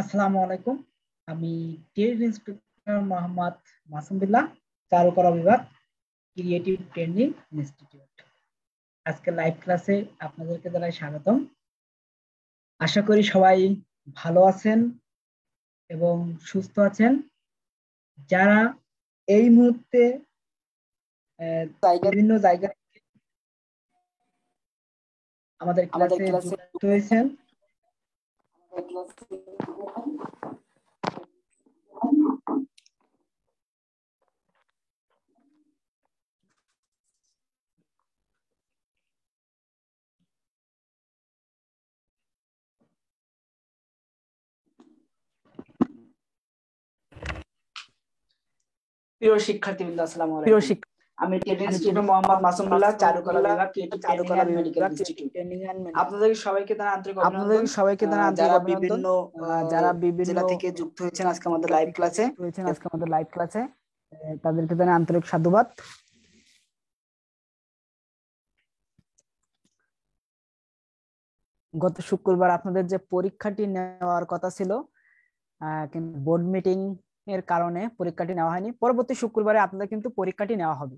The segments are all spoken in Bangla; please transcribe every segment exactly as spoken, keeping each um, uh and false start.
असलामुअलैकुम आमी टेट इंस्ट्रक्टर मोहम्मद मासुमबिल्लाह चारुकला विभाग क्रिएटिव ट्रेनिंग इन्स्टीट्यूट आज के लाइव क्लासे आपनादेरके জানাই স্বাগতম। आशा करी सबाई भालो आছেন এবং সুস্থ আছেন। যারা এই মুহূর্তে বিভিন্ন জায়গায় আমাদের ক্লাসে যুক্ত হয়েছেন প্রিয় শিক্ষার্থীবৃন্দ আসসালামু আলাইকুম। আমি টেট ইনস্টিটিউট মোহাম্মদ মাসুমবিল্লাহ চারুকলা বিভাগ কেটি চারুকলা মেডিকেল ইনস্টিটিউট আপনাদের সবাইকে দ্বারা আন্তরিক আপনাদের সবাইকে দ্বারা যারা বিভিন্ন যারা বিভিন্ন জেলা থেকে যুক্ত হয়েছেন আজকে আমাদের লাইভ ক্লাসে আজকে আমাদের লাইভ ক্লাসে তাদেরকে দ্বারা আন্তরিক সাধুবাদ। গত শুক্রবার আপনাদের যে পরীক্ষাটি নেওয়ার কথা ছিল কিন্তু বোর্ড মিটিং এর কারণে পরীক্ষাটি নেওয়া হয়নি। পরবর্তী শুক্রবারে আপনাদের কিন্তু পরীক্ষাটি নেওয়া হবে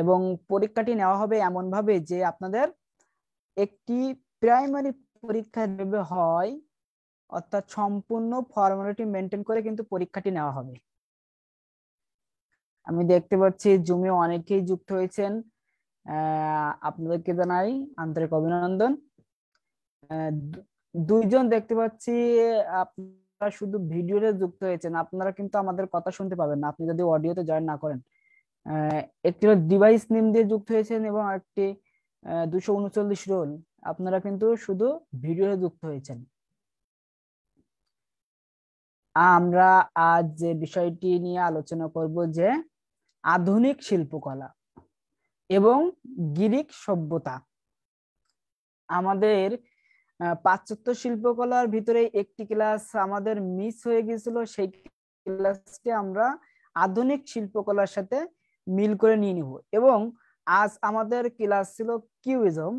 এবং পরীক্ষাটি নেওয়া হবে এমন ভাবে যে আপনাদের একটি প্রাইমারি পরীক্ষা যেভাবে হয় অর্থাৎ সম্পূর্ণ ফর্মালিটি মেইনটেইন করে কিন্তু পরীক্ষাটি নেওয়া হবে। আমি দেখতে পাচ্ছি জুমে অনেকেই যুক্ত হয়েছেন, আহ আপনাদেরকে জানাই আন্তরিক অভিনন্দন। দুইজন দেখতে পাচ্ছি আপনি শুধু ভিডিওতে যুক্ত হয়েছেন, আপনারা কিন্তু আমাদের কথা শুনতে পাবেন না আপনি যদি অডিওতে জয়েন না করেন। একটি ডিভাইস নেম দিয়ে যুক্ত হয়েছেন এবং একটি দুশো উনচল্লিশ রোল, আপনারা কিন্তু শুধু ভিডিওতে যুক্ত হয়েছেন। আমরা আজ যে বিষয়টি নিয়ে আলোচনা করব যে আধুনিক শিল্পকলা এবং গ্রিক সভ্যতা। আমাদের পাশ্চাত্য শিল্পকলার ভিতরে একটি ক্লাস আমাদের মিস হয়ে গিয়েছিল, সেই ক্লাসকে আমরা আধুনিক শিল্পকলার সাথে মিল করে নিয়ে নিব। এবং আজ আমাদের ক্লাস ছিল কিউবিজম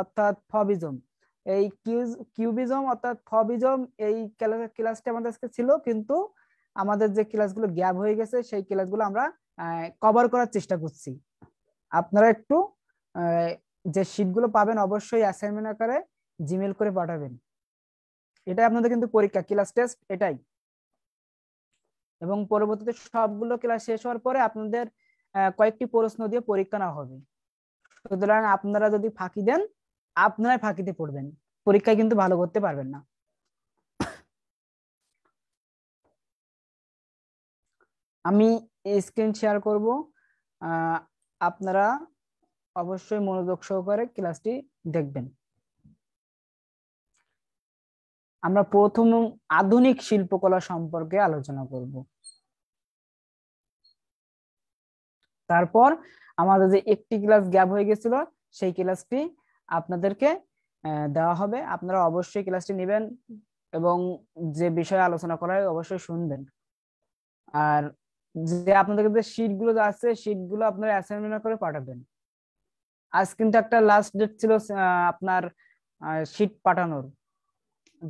অর্থাৎ ফবিজম। এই কিউবিজম অর্থাৎ ফবিজম এই ক্লাসটা আমাদের আজকে ছিল, কিন্তু আমাদের যে ক্লাসগুলো গ্যাপ হয়ে গেছে সেই ক্লাসগুলো আমরা কভার করার চেষ্টা করছি। আপনারা একটু যে শীটগুলো পাবেন অবশ্যই অ্যাসাইনমেন্ট আকারে জিমেল করে পাঠাবেন। এটাই আপনাদের কিন্তু পরীক্ষা ক্লাস টেস্ট এটাই। এবং পরবর্তীতে সবগুলো ক্লাস শেষ হওয়ার পরে আপনাদের কয়েকটি প্রশ্ন দিয়ে পরীক্ষা না হবে, সুতরাং আপনারা যদি ফাঁকি দেন আপনারাই ফাঁকিতে পড়বেন, পরীক্ষায় কিন্তু ভালো করতে পারবেন না। আমি স্ক্রিন শেয়ার করব, আপনারা অবশ্যই মনোযোগ সহকারে ক্লাসটি দেখবেন। আমরা প্রথম আধুনিক শিল্পকলা সম্পর্কে আলোচনা করব, তারপর আমাদের যে একটি ক্লাস গ্যাপ হয়ে গেছিল সেই ক্লাসটি আপনাদেরকে দেওয়া হবে। আপনারা অবশ্যই ক্লাসটি নেবেন এবং যে বিষয়ে আলোচনা করা হয় অবশ্যই শুনবেন। আর যে আপনাদের যে শীটগুলো আছে শীটগুলো আপনারা অ্যাসাইনমেন্ট করে পাঠাবেন। আজ কিন্তু একটা লাস্ট ডেট ছিল আপনার শীট পাঠানোর,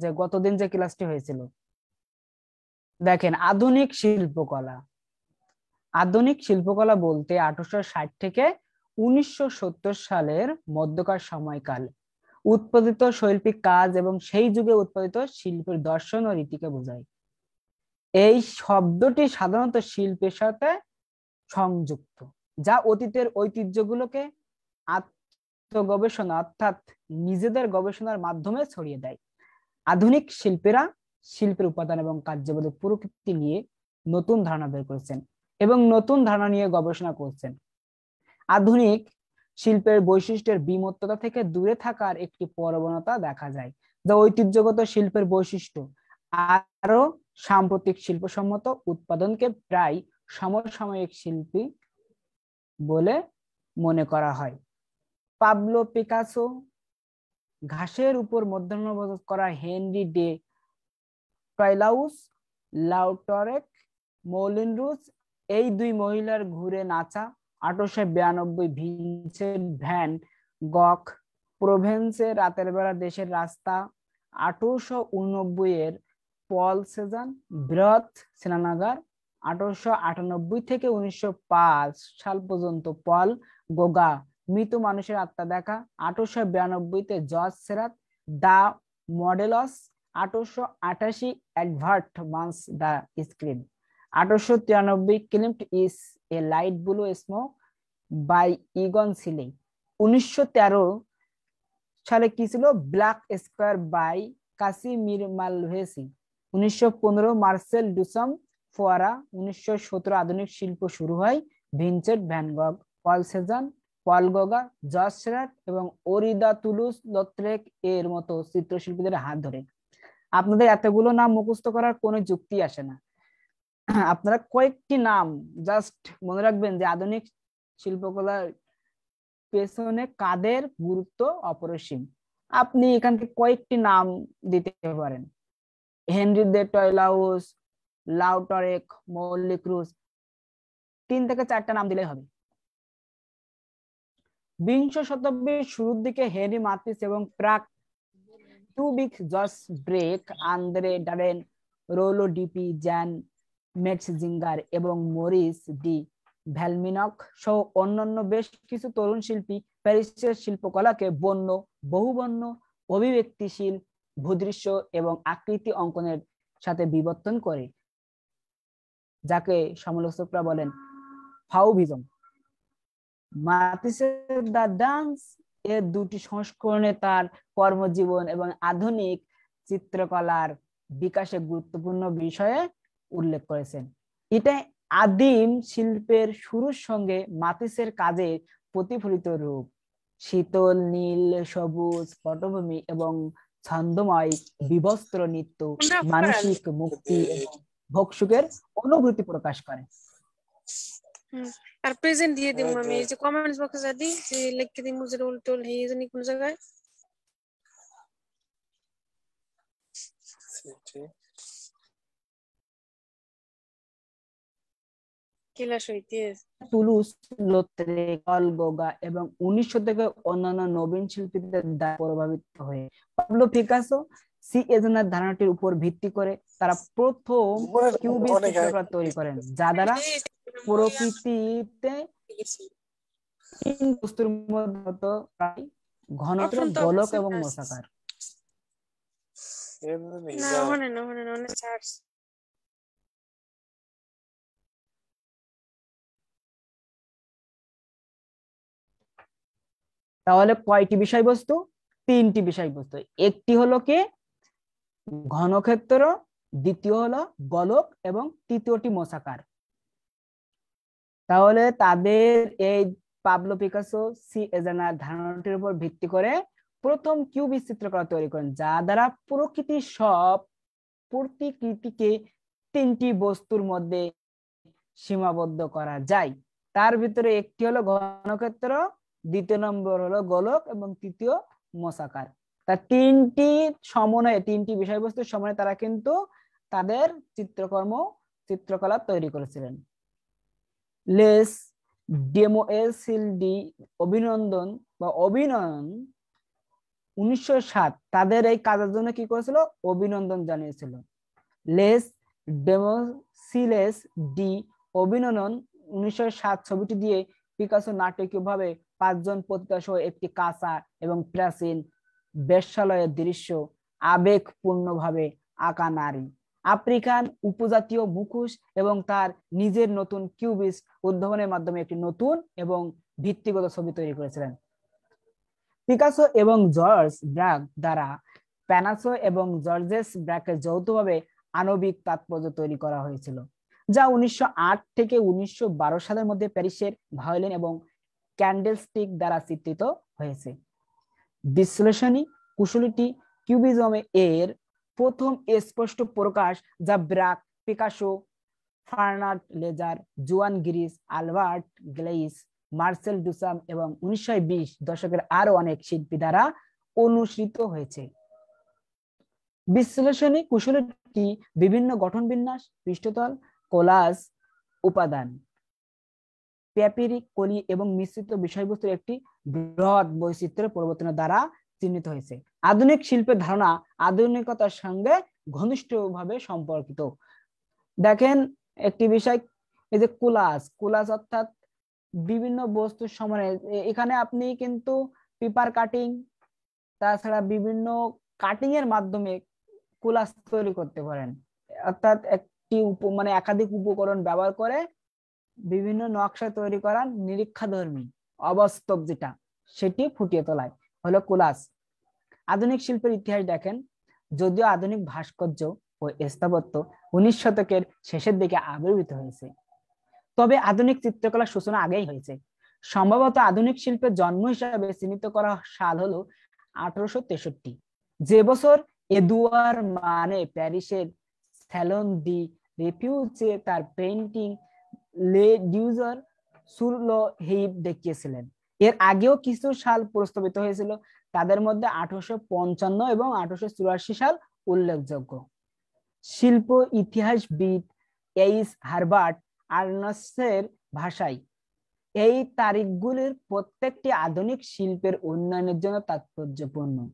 যে গতদিন যে ক্লাসটি হয়েছিল। দেখেন আধুনিক শিল্পকলা, আধুনিক শিল্পকলা বলতে আঠারোশো ষাট থেকে উনিশশো সত্তর সালের মধ্যকার সময়কাল উৎপাদিত শৈল্পিক কাজ এবং সেই যুগে উৎপাদিত শিল্পের দর্শন ও রীতিকে বোঝায়। এই শব্দটি সাধারণত শিল্পের সাথে সংযুক্ত, যা অতীতের ঐতিহ্যগুলোকে আত্মগবেষণা অর্থাৎ নিজেদের গবেষণার মাধ্যমে ছড়িয়ে দেয়। আধুনিক শিল্পীরা শিল্পের উপাদান এবং কার্যাবলীর প্রকৃতি নিয়ে নতুন ধারণা বের করেছেন এবং নতুন ধারণা নিয়ে গবেষণা করছেন। আধুনিক শিল্পের বৈশিষ্ট্যের বিমূর্ততা থেকে দূরে থাকার একটি প্রবণতা দেখা যায়, যা ঐতিহ্যগত শিল্পের বৈশিষ্ট্য আরো সাম্প্রতিক শিল্পসম্মত উৎপাদনকে প্রায় সমসাময়িক শিল্পী বলে মনে করা হয়। পাবলো পিকাসো, ঘাসের উপর মধ্যাহ্নভোজন করা হেনরি ডে ক্রাইলাউস, লাউটরেক মৌলিনরুস, এই দুই মহিলার ঘুরে নাচা, আঠারোশো বিরানব্বই ভিনসেন্ট ভ্যান গক, প্রোভেন্সে রাতের বেলা দেশের রাস্তা, আঠারোশো উননব্বই এর पॉल सेजान बृहत् स्नानागार আঠারোশো আটানব্বই থেকে উনিশশো পাঁচ সাল পর্যন্ত পল গোগা মৃত মানুষের আত্মা দেখা, আঠারোশো বিরানব্বইতে জর্জ সেরাত দ্য মডেলস, আঠারোশো আটাশি এডভার্ট মান্স দ্য স্ক্রিন, আঠারোশো তিরানব্বই Klimt is a light blue smoke by Egon Schiele, উনিশশো তেরো সালে কি ছিল black square by Kasimir Malevich, উনিশশো পনেরো মার্সেল ডুসাম ফোয়ারা, উনিশশো সতেরো আধুনিক শিল্প শুরু হয় Vincent van Gogh, Paul Cezanne, Paul Gauguin, George Seurat এবং ওরিদা তুলুস লত্রেক এর মতো চিত্রশিল্পীদের হাত ধরে। আপনাদের এতগুলো নাম মুখস্থ করার কোনো যুক্তি আসে না, আপনারা কয়েকটি নাম জাস্ট মনে রাখবেন যে আধুনিক শিল্পকলার পেছনে কাদের গুরুত্ব অপরিসীম। আপনি এখান থেকে কয়েকটি নাম দিতে পারেন, হেনরি দে টয়লাউস, লাউটরেক, মৌলিক ক্রুজ, তিন থেকে চারটা নাম দিলেই হবে। বিংশ শতাব্দীর শুরুর দিকে হেনরি মাতিস এবং প্রাক টুবিক George Braque, Andre Derain, Raoul Dufy, Jean Metzinger এবং মরিস ডি ভ্যালমিনক সহ অন্যান্য বেশ কিছু তরুণ শিল্পী প্যারিসের শিল্পকলাকে বন্য, বহুবর্ণ, অভিব্যক্তিশীল, ভূদৃশ্য এবং আকৃতি অঙ্কনের সাথে বিবর্তন করে, যাকে সমালোচকরা বলেন ফাউভিজম। মাতিসের দ্য ডান্স এর দুটি সংস্করণে তার কর্মজীবন এবং আধুনিক চিত্রকলার বিকাশে গুরুত্বপূর্ণ বিষয়ে উল্লেখ করেছেন। এটা আদিম শিল্পের শুরুর সঙ্গে মাতিসের কাজের প্রতিফলিত রূপ, শীতল, নীল, সবুজ পটভূমি এবং ছন্দময় বিবস্ত্র নৃত্য মানসিক মুক্তি এবং ভোগ সুখের অনুভূতি প্রকাশ করে। আর প্রেজেন্ট দিয়ে দিই আমি, এই যে কমেন্টস বক্সে যা দিই যে লিখে দিই মুজের উল্টোল হে জানি কোন জায়গায় কেলা সইতে তুলুস লোত্রেক অলগোগা এবং উনিশশো থেকে অন্যান্য নবীন শিল্পীদের দ্বারা প্রভাবিত হয়ে পাবলো পিকাসো সিএজনের ধারণাটির উপর ভিত্তি করে তারা প্রথম কিউবিস্ট চিত্রকলা তৈরি করেন, যা দ্বারা প্রকৃতিতে বস্তুর মতো ঘনত্ব, গোলক এবং মশাকার। তাহলে কয়টি বিষয়বস্তু? তিনটি বিষয়বস্তু, একটি হলো কি ঘনক্ষেত্র, দ্বিতীয় হলো গোলক এবং তৃতীয়টি মশাকার। তাহলে তাদের এই পাবলো পিকাসো সিএজেনার ধারণাটির উপর ভিত্তি করে প্রথম কিউবিস্ট চিত্রকলা তৈরি করেন, যা দ্বারা প্রকৃতির সব প্রতিকৃতিকে তিনটি বস্তুর মধ্যে সীমাবদ্ধ করা যায়। তার ভিতরে একটি হলো ঘনক্ষেত্র, দ্বিতীয় নম্বর হলো গোলক এবং তৃতীয় মশাকার। তার তিনটি সমন্বয়ে, তিনটি বিষয়বস্তুর সমন্বয়ে তারা কিন্তু তাদের চিত্রকর্ম চিত্রকলা তৈরি করেছিলেন। লেস ডেমোএসিলডি অভিনন্দন বা অভিনয়ন উনিশশো সাত তাদের এই কাজের জন্য কি করেছিল? অভিনন্দন জানিয়েছিল। লেস ডেমোসিলেস ডি অভিনন্দন উনিশশো সাত ছবিটি দিয়ে পিকাসো নাটকীয়ভাবে পাঁচজন পতিতা সহ একটি কাঁচা এবং প্রাচীন বেশ্যালয়ের দৃশ্য আবেগপূর্ণভাবে আঁকা নারী, আফ্রিকান উপজাতীয় মুখোশ এবং তার নিজের নতুন কিউবিস্ট উদ্ভাবনের মাধ্যমে একটি নতুন এবং ভিত্তিগত ছবি তৈরি করেছিলেন। পিকাসো এবং জর্জ ব্র্যাক দ্বারা প্যানাসো এবং জর্জেস ব্র্যাকের যৌথভাবে আণবিক তাৎপর্য তৈরি করা হয়েছিল, যা উনিশশো আট থেকে উনিশশো বারো সালের মধ্যে প্যারিসের ভায়োলিন এবং ক্যান্ডেলস্টিক দ্বারা চিত্রিত হয়েছে। বিশ্লেষণী কুশলীটি কিউবিজমে এর প্রথম স্পষ্ট প্রকাশ, যা Braque, Picasso, Fernand Leger, Juan Gris, Albert Gleizes, Marcel Duchamp এবং উনিশশো বিশ দশকের আরো অনেক শিল্পী দ্বারা অনুসৃত হয়েছে। বিশ্লেষণী কুশলীটি বিভিন্ন গঠন বিন্যাস, পৃষ্ঠতল, কোলাজ উপাদান, প্যাপিরি, কলি এবং মিশ্রিত বিষয়বস্তুর একটি বৃহৎ বৈচিত্র্য প্রবর্তনের দ্বারা চিহ্নিত হয়েছে। আধুনিক শিল্পের ধারণা আধুনিকতার সঙ্গে घनिष्ठ भावे सम्पर्कित। देखें एक विषय कोलाज कोलाज अर्थात विभिन्न वस्तु समन्वय एखाने आपनी किन्तु पेपर काटिंग ताछाड़ा विभिन्न काटिंग एर माध्यमे कोलाज तैरी करते पारेन अर्थात एकटी माने एकाधिक उपकरण व्यवहार करे विभिन्न नक्शा तैरी करा निरीक्षाधर्मी अबास्तव जेटा सेटी फुटिये तोलाय हलो कोलाज। आधुनिक शिल्पेर इतिहास देखें यदिओ आधुनिक भास्कर्य ओ स्थापत्य उन्नीस शतकेर शेषेर दिके आविर्भूत हयेछे तबे आधुनिक चित्रकला सूचना आगे ही सम्भवतः आधुनिक शिल्पे जन्म हिसाब से चिन्हित करा साल हलो अठारोशो तेषट्टी जे बछर एदुआर माने प्यारिसेर सैलॉन दी रेफ्यूजे तार पेंटिंग ले ड्यूजर सुर लो हेइप देखिएछिलेन। एर आगेओ किछु साल प्रस्तावित हयेछिल तादेर मध्ये अठारोशो पंचान्न एबं अठारोशो चुराशी साल उल्लेखयोग्य। शिल्प इतिहासविद एइस हार्बार्ट आर्नसेर भाषाय एई तारीखगुलिर प्रत्येकटी आधुनिक शिल्पेर उन्नयनेर जन्य तात्पर्यपूर्ण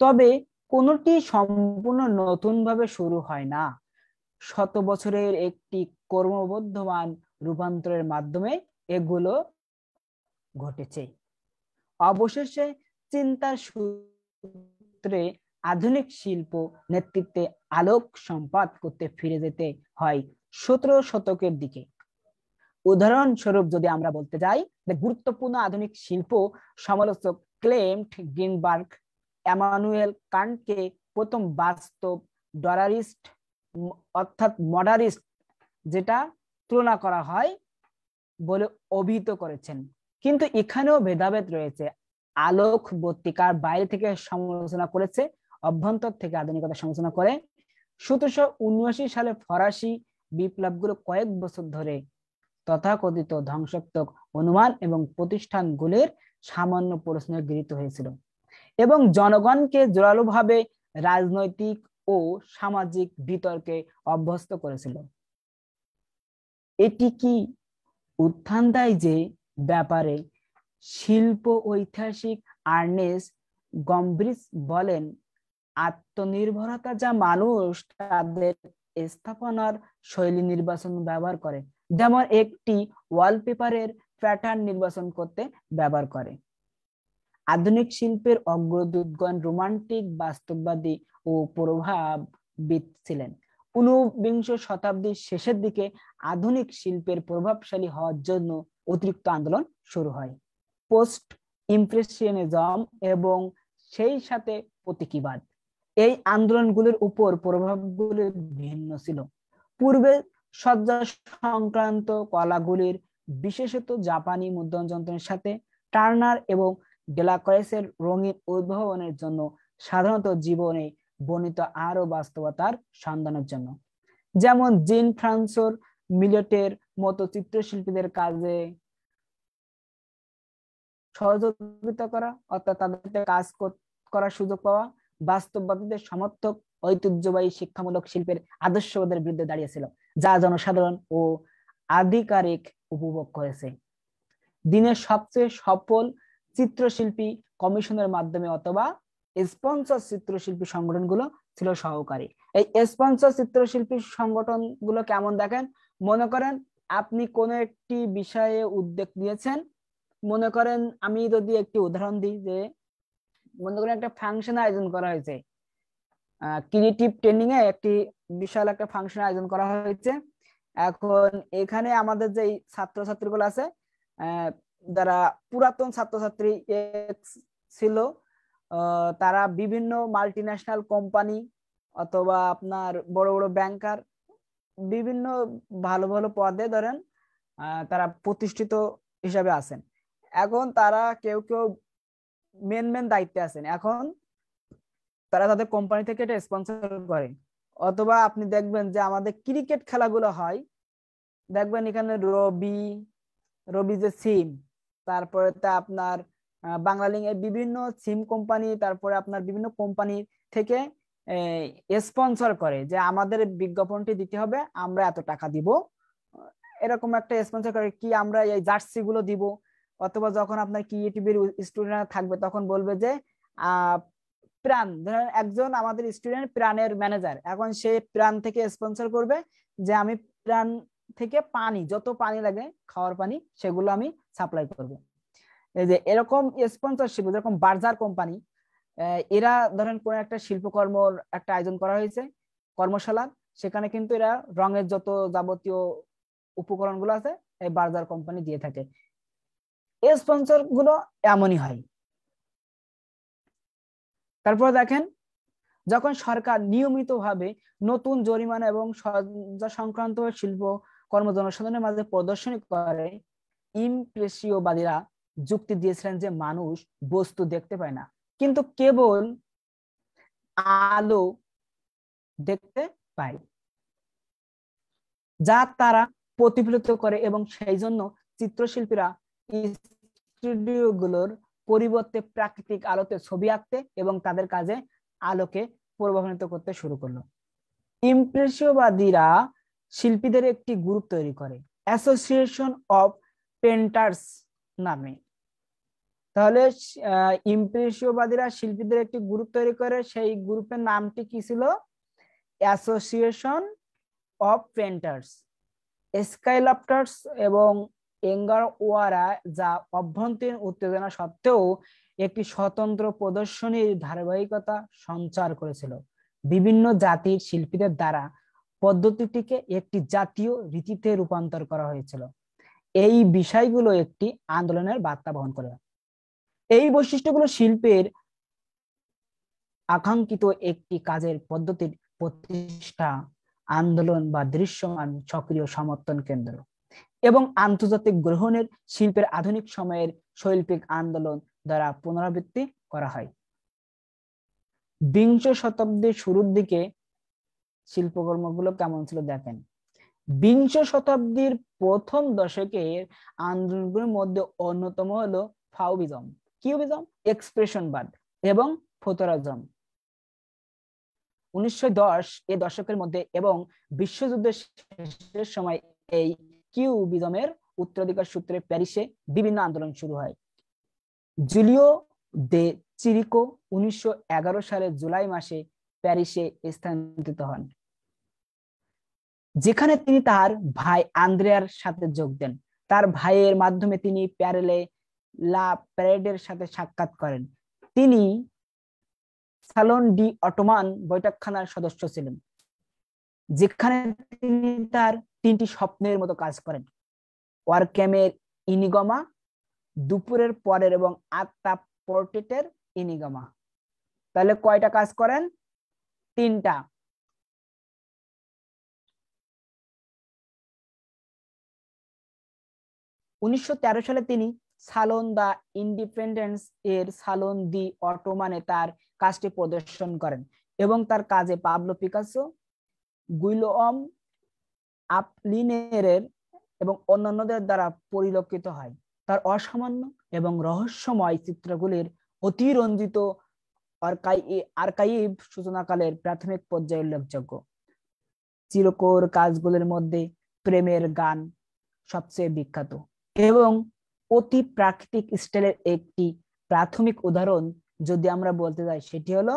तबे कोनोटी सम्पूर्ण नतून भावे शुरू हय ना शत बछरेर एकटी क्रमबद्धमान रूपान्तरेर माध्यमे एगुलो घटेছে। অবশেষে চিন্তার সূত্রে আধুনিক শিল্প নেতৃত্বে আলোক সম্পাদ করতে ফিরে যেতে হয় सत्रह शतकेर दिके। उदाहरण स्वरूप जदि आमरा बोलते जाई गुरुत्वपूर्ण आधुनिक शिल्प समालोचक क्लेम्ट ग्रीनबार्ग एमानुएल कांट के प्रथम वास्तव डरारिस्ट अर्थात मडारिस्ट जेटा तुलना करा हय बोले अभिहित करेछेन किन्तु एखानेओ भेदाभेद रयेछे। आलोक बत्तिकार बाइरे थेके समालोचना करेछे अभ्यंतर थेके आधुनिकता समालोचना करे सत्रशो उनाशी साले फरासी বিপ্লবগুলো কয়েক বছর ধরে তথাকথিত ধ্বংসাত্মক অনুমান এবং প্রতিষ্ঠানগুলির সামান্য প্রশ্নে গৃহীত হয়েছিল এবং জনগণকে জোরালোভাবে রাজনৈতিক ও সামাজিক বিতর্কে অভ্যস্ত করেছিল। এটি কি উত্থানদায়ী যে ব্যাপারে শিল্প ঐতিহাসিক আর্নেস্ট গম্ব্রিজ বলেন আত্মনির্ভরতা যা মানুষ তাদের स्थापनार शैली निर्वाचन व्यवहार करे जेमन एकटी वॉलपेपारेर पैटार्न निर्वाचन करते व्यवहार करे। आधुनिक शिल्पेर अग्रदूतगण रोमांटिक वास्तववादी ओ प्रभावित छिलेन। ऊनविंश शताब्दी शेषेर दिके आधुनिक शिल्पेर प्रभावशाली हवार जन्य अतिरिक्त आंदोलन शुरू हय पोस्ट इमप्रेशनिजम एबं सेई साथे प्रतीकीवाद এই আন্দোলনগুলির উপর প্রভাবগুলি ভিন্ন ছিল। পূর্বে সজ্জা সংক্রান্ত কলাগুলির বিশেষত জাপানি মুদ্রণ যন্ত্রের সাথে টার্নার এবং ডেলাক্রয়েসের রঙিন উদ্ভাবনের জন্য সাধারণত জীবনে বর্ণিত আরো বাস্তবতার সন্ধানের জন্য যেমন জিন ফ্রান্সোর মিলেটের মতো চিত্রশিল্পীদের কাজে সহযোগিতা করা অর্থাৎ তাদের কাজ করার সুযোগ পাওয়া বাস্তববাদীদের সমর্থক ঐতিহ্যবাহী শিক্ষামূলক শিল্পের আদর্শবাদের বিরুদ্ধে দাঁড়িয়েছিল যা জনসাধারণ ও আধিকারিক উপভোগ করেছে। দিনের সবচেয়ে সফল চিত্রশিল্পী কমিশনের মাধ্যমে অথবা স্পন্সর চিত্রশিল্পী সংগঠনগুলো ছিল সহকারী। এই স্পন্সর চিত্রশিল্পী সংগঠনগুলো কেমন দেখেন মনে করেন আপনি কোনো একটি বিষয়ে উদ্যোগ নিয়েছেন মনে করেন আমি যদি একটি উদাহরণ দিই যে মনে করেন একটা ফাংশন আয়োজন করা হয়েছে ক্রিয়েটিভ ট্রেনিং এ একটি বিশাল একটা ফাংশন আয়োজন করা হয়েছে। এখন এখানে আমাদের যে ছাত্রছাত্রীগুলো আছে যারা পুরাতন ছাত্রছাত্রী ছিল তারা বিভিন্ন মাল্টিন্যাশনাল কোম্পানি অথবা আপনার বড় বড় ব্যাংকার বিভিন্ন ভালো ভালো পদে ধরেন তারা প্রতিষ্ঠিত হিসাবে আছেন। এখন তারা কেউ কেউ মেন মেন দায়িত্বে আছেন এখন তারা তাদের কোম্পানি থেকে এটা স্পন্সর করে অথবা আপনি দেখবেন যে আমাদের ক্রিকেট খেলাগুলো হয় দেখবেন এখানে রবি রবি যে সিম তারপরে তা আপনার বাংলালিংক এর বিভিন্ন সিম কোম্পানি তারপরে আপনার বিভিন্ন কোম্পানি থেকে স্পন্সর করে যে আমাদের বিজ্ঞাপনটি দিতে হবে আমরা এত টাকা দিব এরকম একটা স্পন্সর করে কি আমরা এই জার্সি গুলো দিব অথবা যখন আপনার ক্রিয়েটিভ এর স্টুডেন্টরা থাকবে তখন বলবে যে প্রাণ ধরেন একজন আমাদের স্টুডেন্ট প্রাণের ম্যানেজার, এখন সে প্রাণ থেকে স্পন্সর করবে যে আমি প্রাণ থেকে পানি যত পানি লাগে খাওয়ার পানি সেগুলো আমি সাপ্লাই করব। এই যে এরকম স্পন্সরশিপ যেরকম বার্জার কোম্পানি, এরা ধরেন কোন একটা শিল্পকর্মর একটা আয়োজন করা হয়েছে কর্মশালা, সেখানে কিন্তু এরা রঙের যত যাবতীয় উপকরণগুলো আছে এই বার্জার কোম্পানি দিয়ে থাকে। এই স্পন্সর গুলো এমনই হয়। তারপর দেখেন যখন সরকার নিয়মিতভাবে নতুন জরিমানা এবং সজ্জা সংক্রান্ত শিল্প কর্ম জনসাধারণের মাঝে প্রদর্শনী করে, ইমপ্রেসিওবাদীরা যুক্তি দিয়েছিলেন যে মানুষ বস্তু দেখতে পায় না কিন্তু কেবল আলো দেখতে পায় যা তারা প্রতিফলিত করে, এবং সেই জন্য চিত্রশিল্পীরা স্টুডিওগুলোর পরিবর্তে প্রাকৃতিক আলোতে ছবি আঁকতে এবং তাদের কাজে আলোকে প্রভাবিত করতে শুরু করলো। ইমপ্রেসিওবাদীরা শিল্পীদের একটি গ্রুপ তৈরি করে অ্যাসোসিয়েশন অফ পেন্টার্স নামে। তাহলে ইমপ্রেসিওবাদীরা শিল্পীদের একটি গ্রুপ তৈরি করে, সেই গ্রুপের নামটি কি ছিল? Association of painters. স্কাইলাপটার্স এবং এঙ্গার ওয়ারা যা অভ্যন্তরীণ উত্তেজনা সত্ত্বেও একটি স্বতন্ত্র প্রদর্শনীর ধারাবাহিকতা সঞ্চার করেছিল। বিভিন্ন জাতির শিল্পীদের দ্বারা পদ্ধতিটিকে একটি জাতীয় রীতিতে রূপান্তর করা হয়েছিল। এই বিষয়গুলো একটি আন্দোলনের বার্তা বহন করে। এই বৈশিষ্ট্যগুলো শিল্পের আকাঙ্ক্ষিত একটি কাজের পদ্ধতির প্রতিষ্ঠা, আন্দোলন বা দৃশ্যমান সক্রিয় সমর্থন কেন্দ্র এবং আন্তর্জাতিক গ্রহণের শিল্পের আধুনিক সময়ের শৈল্পিক আন্দোলন দ্বারা পুনরাবৃত্তি করা হয়। বিংশ শতাব্দীর শুরুর দিকে শিল্পকর্মগুলো কেমন ছিল দেখেন। বিংশ শতাব্দীর প্রথম দশকের আন্দোলনগুলোর মধ্যে অন্যতম হলো ফাউবিজম, কিউবিজম, এক্সপ্রেশনবাদ এবং ফুতুরিজম। উনিশশো দশ এ দশকের মধ্যে এবং বিশ্বযুদ্ধের শেষের সময় এই কিউবিজমের উত্তরাধিকার সূত্রে প্যারিসে বিভিন্ন আন্দোলন শুরু হয়। জুলিও দে চিরিকো উনিশশো এগারো সালের জুলাই মাসে প্যারিসে স্থানান্তরিত হন, যেখানে তিনি তার ভাই আন্দ্রেয়ার সাথে যোগ দেন। তার ভাইয়ের মাধ্যমে তিনি প্যারেলে লা প্যারেডের সাথে সাক্ষাৎ করেন। তিনি সালন ডি অটোমান বৈঠকখানার সদস্য ছিলেন, যেখানে তিনি তার তিনটি স্বপ্নের মতো কাজ করেন। ওয়ারক্যামের ইনিগমা, দুপুরের পরের এবং আত্মা পোর্ট্রেটের ইনিগমা। তাহলে কয়টা কাজ করেন? তিনটা। উনিশশো তেরো সালে তিনি সালন দা ইন্ডিপেন্ডেন্স এর সালন দি অটোমানে তার কাজটি প্রদর্শন করেন এবং তার কাজে পাবলো পিকাসো, গুইলম আপলিনের এবং অন্যান্যদের দ্বারা পরিলক্ষিত হয়। তার অসামান্য এবং রহস্যময় চিত্রগুলির অতিরঞ্জিত আর্কাইভ সূচনাকালের প্রাথমিক পর্যায়ে উল্লেখযোগ্য। চিরকোর কাজগুলির মধ্যে প্রেমের গান সবচেয়ে বিখ্যাত এবং অতি প্রাকৃতিক স্টাইলের একটি প্রাথমিক উদাহরণ যদি আমরা বলতে যাই সেটি হলো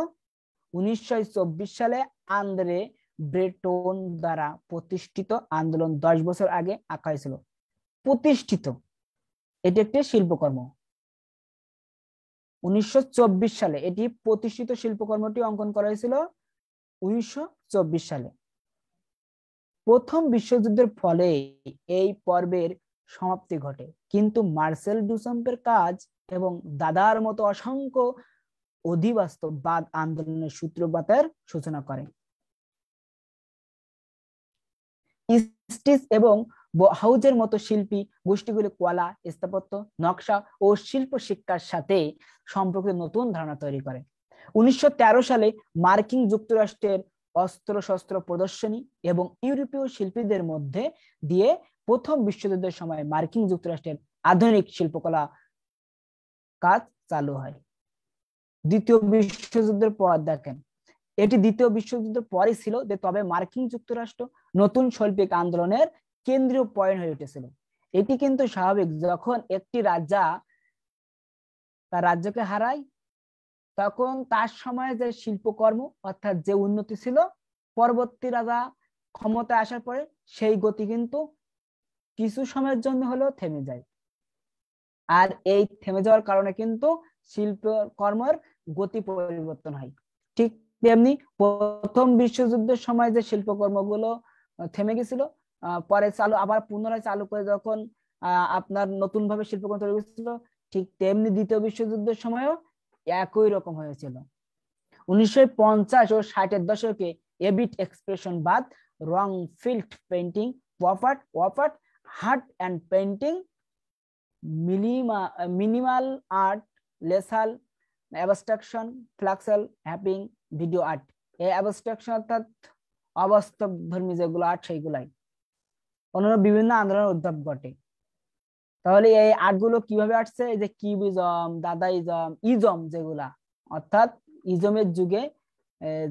উনিশশো চব্বিশ সালে আন্দ্রে ব্রেটন দ্বারা প্রতিষ্ঠিত আন্দোলন। দশ বছর আগে আঁকা হয়েছিল, প্রতিষ্ঠিত, এটি একটি শিল্পকর্ম। উনিশশো চব্বিশ সালে এটি প্রতিষ্ঠিত শিল্পকর্মটি অঙ্কন করা হয়েছিল উনিশশো চব্বিশ সালে। প্রথম বিশ্বযুদ্ধের ফলে এই পর্বের সমাপ্তি ঘটে, কিন্তু মার্সেল ডুসাম্পের কাজ এবং দাদার মতো অসংখ্য অধিবাস্তববাদ আন্দোলনের সূত্রপাতের সূচনা করে। স্টিচ এবং হাউজের মতো শিল্পী গোষ্ঠীগুলি কলা, স্থাপত্য, নকশা ও শিল্প শিক্ষার সাথে সম্পর্কিত নতুন ধারণা তৈরি করে। উনিশশো তেরো সালে মার্কিন যুক্তরাষ্ট্রের অস্ত্র শস্ত্র প্রদর্শনী এবং ইউরোপীয় শিল্পীদের মধ্যে দিয়ে প্রথম বিশ্বযুদ্ধের সময় মার্কিন যুক্তরাষ্ট্রের আধুনিক শিল্পকলা কাজ চালু হয়। দ্বিতীয় বিশ্বযুদ্ধের পর দেখেন, এটি দ্বিতীয় বিশ্বযুদ্ধের পরই ছিল, তবে মার্কিন যুক্তরাষ্ট্র নতুন শৈল্পিক আন্দোলনের কেন্দ্রীয় পয়েন্ট হয়ে উঠেছিল। এটি কিন্তু স্বাভাবিক, যখন একটি রাজা তার রাজ্যকে হারায় तखन तार समय जे शिल्पकर्म अर्थात जे उन्नति छिलो परवर्ती राजा क्षमता आसार परे सेई गति किन्तु किछु समयेर जन्य हलो थेमे जाय आर एई थेमे जाओयार कारणे किन्तु शिल्पकर्मेर गति परिवर्तन हय। ठीक तेमनि प्रथम विश्वयुद्धेर समय जे शिल्पकर्मगुलो थेमे गेछिलो परे चालू आबार पुनराय चालू करे जखन आपनार नतुन भावे शिल्पकर्म तैरि हयेछिलो ठीक तेमनि द्वितीय विश्वयुद्धेर समयও একই রকম হয়েছিল। উনিশশো পঞ্চাশ ও ষাট এর দশকে এবিট এক্সপ্রেশন বাদ রং ফিল্ড পেইন্টিং ওয়াপার্ট ওয়াপার্ট হার্ট এন্ড পেইন্টিং মিনিমা মিনিমাল আর্ট লেসাল অ্যাবস্ট্রাকশন ফ্লাক্সাল হ্যাপিং ভিডিও আর্ট এই অ্যাবস্ট্রাকশন অর্থাৎ অবাস্তব ধর্মী যেগুলো আর্ট সেইগুলাই অন্যান্য বিভিন্ন আন্দোলনের উদ্ভব ঘটে। তাহলে এই আর্টগুলো কিভাবে আসছে এই যে কিউবিজম দাদাইজম ইজম যেগুলা অর্থাৎ ইজমের যুগে